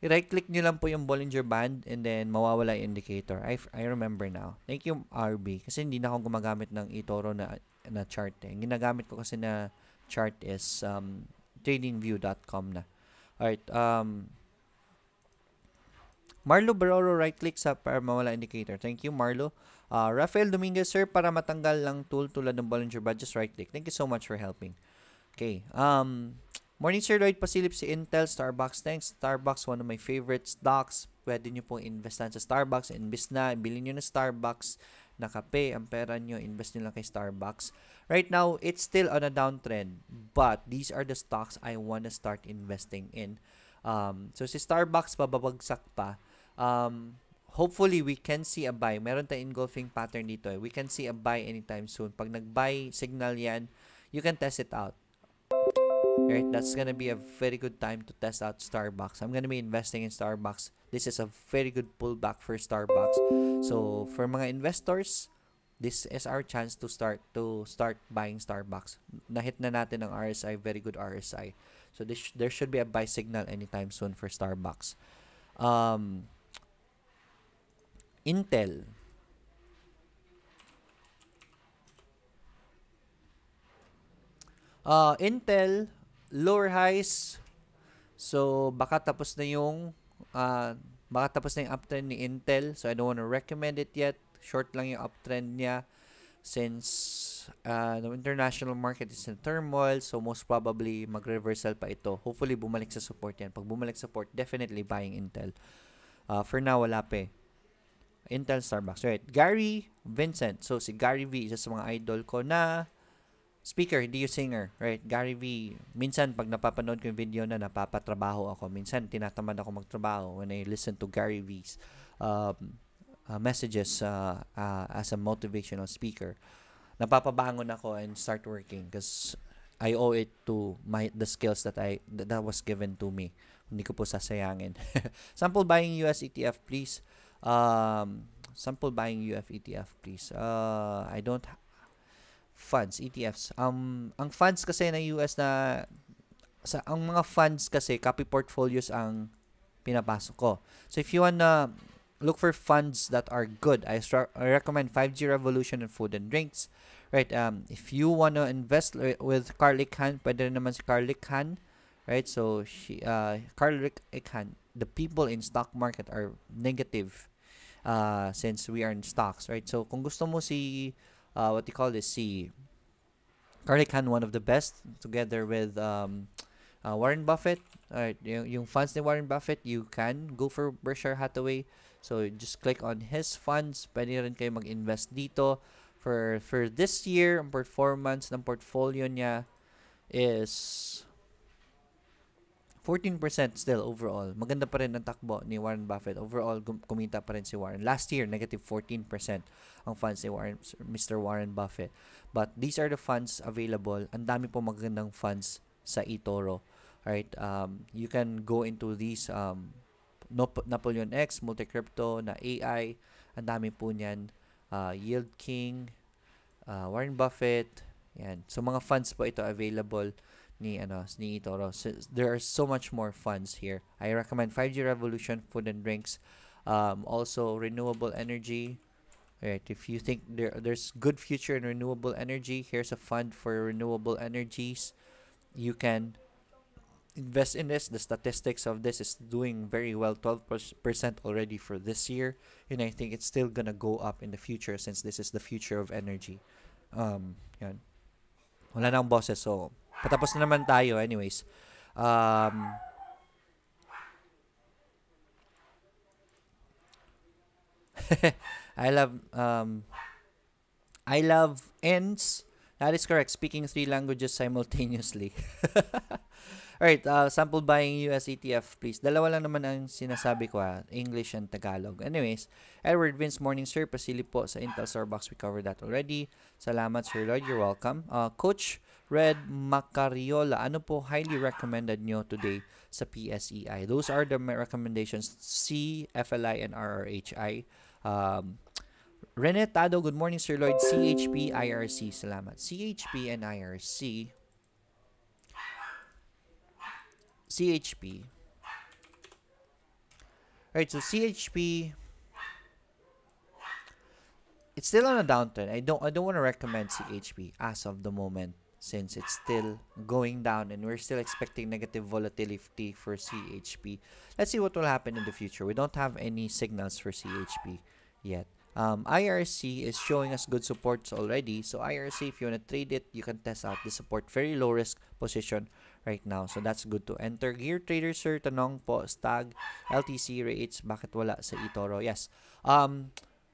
i-right-click nyo lang po yung Bollinger Band and then mawawala yung indicator. I, I remember now. Thank you, R B. Kasi hindi na ako gumagamit ng eToro na, na chart. Eh. Ang ginagamit ko kasi na chart is um, trading view dot com na. Alright. Um, Marlo Baroro, right-click sa para mawala indicator. Thank you, Marlo. Uh, Rafael Dominguez, sir, para matanggal lang tool tulad ng Bollinger Band, just right-click. Thank you so much for helping. Okay. Um... Morning, Sir Lloyd. Pasilip si Intel, Starbucks. Thanks. Starbucks, one of my favorite stocks. Pwede nyo pong investan sa Starbucks. Invest na. Bilhin nyo na Starbucks na kape. Ang pera nyo, invest nyo lang kay Starbucks. Right now, it's still on a downtrend. But these are the stocks I want to start investing in. Um, so, si Starbucks, bababagsak pa. Um, hopefully, we can see a buy. Meron tayong engulfing pattern dito. Eh. We can see a buy anytime soon. Pag nag-buy signal yan, you can test it out. Right, that's gonna be a very good time to test out Starbucks. I'm gonna be investing in Starbucks. This is a very good pullback for Starbucks. So for mga investors, this is our chance to start to start buying Starbucks. Nahit na natin ang R S I, very good R S I. So this sh there should be a buy signal anytime soon for Starbucks. Um, Intel. Uh, Intel, lower highs. So, baka tapos na yung uh, baka tapos na yung uptrend ni Intel. So, I don't want to recommend it yet. Short lang yung uptrend niya since uh, the international market is in turmoil. So, most probably mag-reversal pa ito. Hopefully, bumalik sa support yan. Pag bumalik support, definitely buying Intel. Uh, for now, wala pa eh. Intel, Starbucks. Right. Gary Vincent. So, si Gary V, isa sa mga idol ko na speaker, hindi yung singer, right? Gary V. Minsan, pag napapanood ko yung video na napapatrabaho ako, minsan tinatamad ako magtrabaho when I listen to Gary V's um, uh, messages uh, uh, as a motivational speaker. Napapabangon ako and start working because I owe it to my the skills that I that, that was given to me. Hindi ko po sasayangin. Sample buying U S E T F, please. Um, sample buying U S E T F, please. Uh, I don't... funds, E T Fs. Um, ang funds kasi na U S na, sa, ang mga funds kasi, copy portfolios ang pinapasok ko. So, if you wanna look for funds that are good, I, I recommend five G Revolution and Food and Drinks. Right, um, if you wanna invest with Carl Icahn, pwede rin naman si Carl Icahn. Right, so, she, uh, Carl Icahn, the people in stock market are negative uh, since we are in stocks. Right, so, kung gusto mo si... Uh, what do you call this? Si Carl Icahn, one of the best, together with um, uh, Warren Buffett. Alright, yung, yung funds ni Warren Buffett, you can go for Berkshire Hathaway. So just click on his funds. Pwede rin kayo mag-invest dito. For for this year, ang performance ng portfolio niya is fourteen percent still overall. Maganda pa rin ang takbo ni Warren Buffett. Overall, kumita pa rin si Warren. Last year, negative fourteen percent ang funds ni Warren, Mister Warren Buffett. But these are the funds available. Ang dami po magandang funds sa eToro. Alright, um, you can go into these um, Napoleon X, Multicrypto, na A I. Ang dami po niyan. Uh, Yield King, uh, Warren Buffett. Yan. So, mga funds po ito available ni ano ni eToro. So, there are so much more funds here. I recommend five G Revolution, Food and Drinks, um, also renewable energy. Right, if you think there there's good future in renewable energy, here's a fund for renewable energies. You can invest in this. The statistics of this is doing very well, twelve percent already for this year, and I think it's still gonna go up in the future since this is the future of energy. Um, yan. Wala nang boses, so patapos na naman tayo. Anyways, um, I love um, I love ends. That is correct. Speaking three languages simultaneously. Alright, uh, sample buying U S E T F, please. Dalawa lang naman ang sinasabi ko, ha? English and Tagalog. Anyways, Edward Vince, morning sir. Pasili po sa Intel Starbucks. We covered that already. Salamat, Sir Lloyd. You're welcome. Uh, Coach Red Macariola, ano po highly recommended nyo today sa P S E I? Those are the recommendations, C, F L I, and R R H I. Um, Renetado, good morning, Sir Lloyd. C H P, I R C. Salamat. C H P and I R C... C H P. Alright, so C H P, it's still on a downtrend. I don't I don't want to recommend C H P as of the moment since it's still going down and we're still expecting negative volatility for C H P. Let's see what will happen in the future. We don't have any signals for C H P yet. Um, I R C is showing us good supports already. So I R C, if you want to trade it, you can test out the support. Very low risk position right now. So that's good to enter. Gear Trader, sir, tanong po, stag, L T C rates, bakit wala sa eToro? Yes. Um,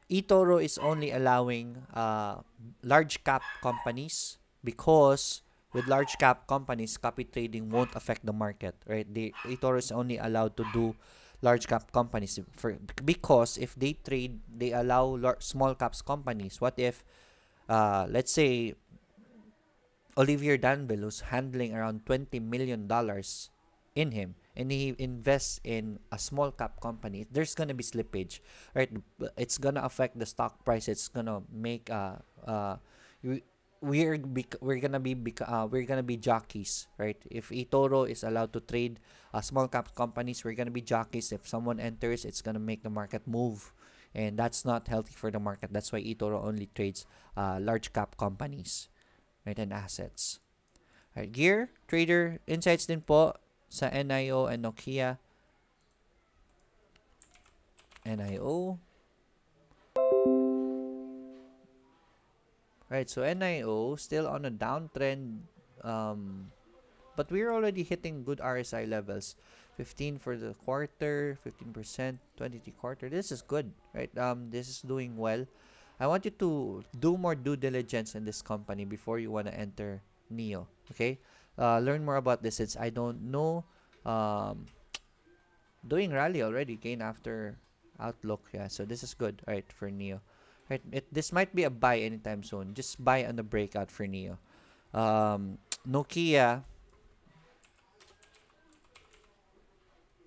eToro is only allowing uh, large cap companies because with large cap companies, copy trading won't affect the market, right? The eToro is only allowed to do large cap companies for, because if they trade, they allow large, small caps companies. What if, uh, let's say, Olivier Danville, who's handling around twenty million dollars in him, and he invests in a small cap company, there's going to be slippage, right? It's going to affect the stock price. It's going to make, uh, uh, we, we're we're gonna be uh, we're gonna be jockeys, right? If eToro is allowed to trade uh, small cap companies, we're gonna be jockeys. If someone enters, it's gonna make the market move, and that's not healthy for the market. That's why eToro only trades uh, large cap companies, right, and assets. Right, Gear Trader insights din po sa N I O and Nokia. N I O. Right, so N I O still on a downtrend, um, but we're already hitting good R S I levels. fifteen for the quarter, fifteen percent, twenty-three quarter. This is good, right? Um, this is doing well. I want you to do more due diligence in this company before you want to enter NEO. Okay, uh, learn more about this. It's I don't know. Um, doing rally already, gain after outlook. Yeah, so this is good. All right, for NEO. Right, it, this might be a buy anytime soon. Just buy on the breakout for NEO. Um, Nokia.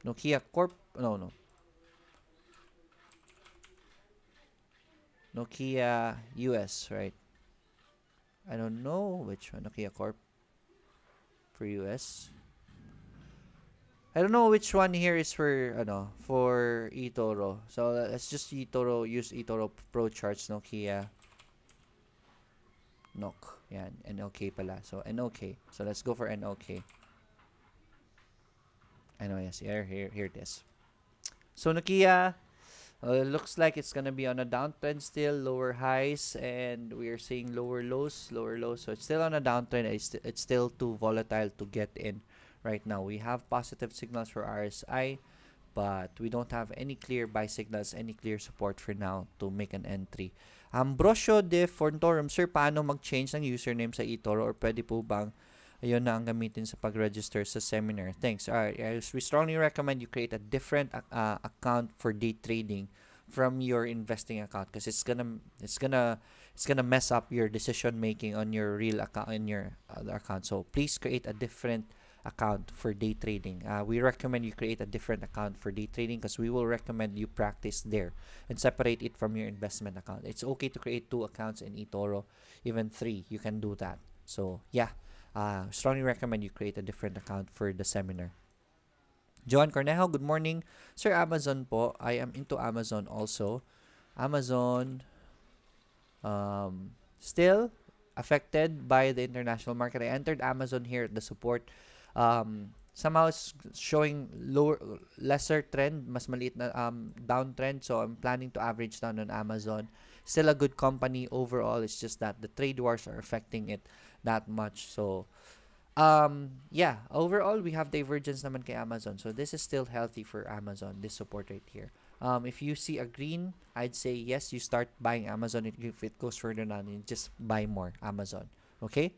Nokia Corp. No, no. Nokia U S, right? I don't know which one. Nokia Corp for U S. I don't know which one here is for ano for eToro. So let's just eToro use eToro Pro Charts. Nokia. Nok. Yan. N O K pala. So N O K. So let's go for N O K. I know, yes. Here, here, here it is. So Nokia. Uh, looks like it's gonna be on a downtrend still, lower highs, and we are seeing lower lows, lower lows. So it's still on a downtrend. It's, st it's still too volatile to get in right now. We have positive signals for R S I, but we don't have any clear buy signals, any clear support for now to make an entry. Ambrosio de Fontorum, sir, paano mag-change ng username sa eToro or pwede po bang ayun na ang gamitin sa pag-register sa seminar? Thanks. Alright, we strongly recommend you create a different uh, account for day trading from your investing account, because it's gonna it's gonna it's gonna mess up your decision making on your real account, in your other account. So please create a different account for day trading. Uh, we recommend you create a different account for day trading because we will recommend you practice there and separate it from your investment account. It's okay to create two accounts in eToro, even three. You can do that. So yeah. Uh, strongly recommend you create a different account for the seminar. Joan Cornejo, good morning. Sir, Amazon po. I am into Amazon also. Amazon um, still affected by the international market. I entered Amazon here at the support. Um, somehow it's showing lower, lesser trend, mas maliit na um, downtrend. So I'm planning to average down on Amazon. Still a good company overall. It's just that the trade wars are affecting it that much. So um yeah, overall we have divergence naman kay Amazon. So this is still healthy for Amazon, this support right here. Um if you see a green, I'd say yes, you start buying Amazon. If it goes further down, you just buy more Amazon. Okay?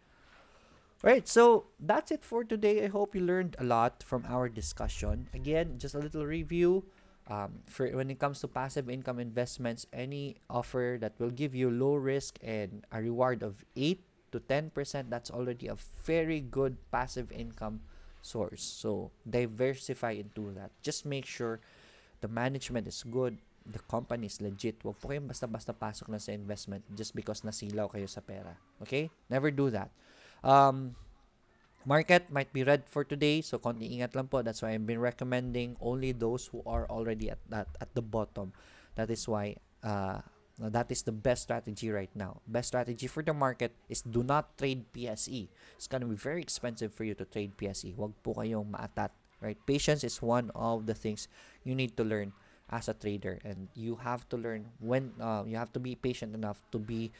Alright, so that's it for today. I hope you learned a lot from our discussion. Again, just a little review. Um, for when it comes to passive income investments, any offer that will give you low risk and a reward of eight to ten percent, that's already a very good passive income source. So diversify into that. Just make sure the management is good, the company is legit. Huwag po kayong basta-basta pasok na sa investment just because nasilaw kayo sa pera. Okay? Never do that. Um, market might be red for today, so konti ingat lang po. That's why I've been recommending only those who are already at that at the bottom. That is why uh, that is the best strategy right now. Best strategy for the market is do not trade P S E. It's gonna be very expensive for you to trade P S E. Huwag po kayong maatat, right? Patience is one of the things you need to learn as a trader, and you have to learn when uh, you have to be patient enough to be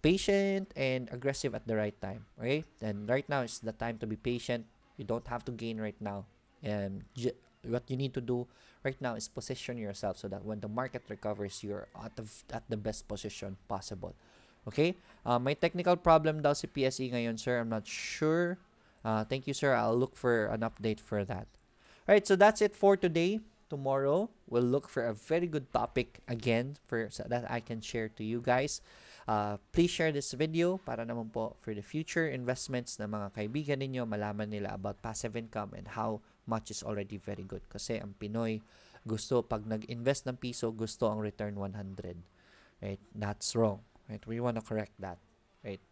patient and aggressive at the right time. Okay, and right now is the time to be patient. You don't have to gain right now, and what you need to do right now is position yourself so that when the market recovers, you're at the, at the best position possible. Okay, uh, my technical problem daw si P S E ngayon, sir. I'm not sure. Uh, thank you, sir. I'll look for an update for that. All right, so that's it for today. Tomorrow we'll look for a very good topic again for so that I can share to you guys. Uh, please share this video para naman po for the future investments na mga kaibigan ninyo, malaman nila about passive income and how much is already very good. Kasi ang Pinoy gusto pag nag-invest ng piso, gusto ang return one hundred. Right? That's wrong. Right? We want to correct that. Right?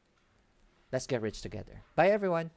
Let's get rich together. Bye everyone!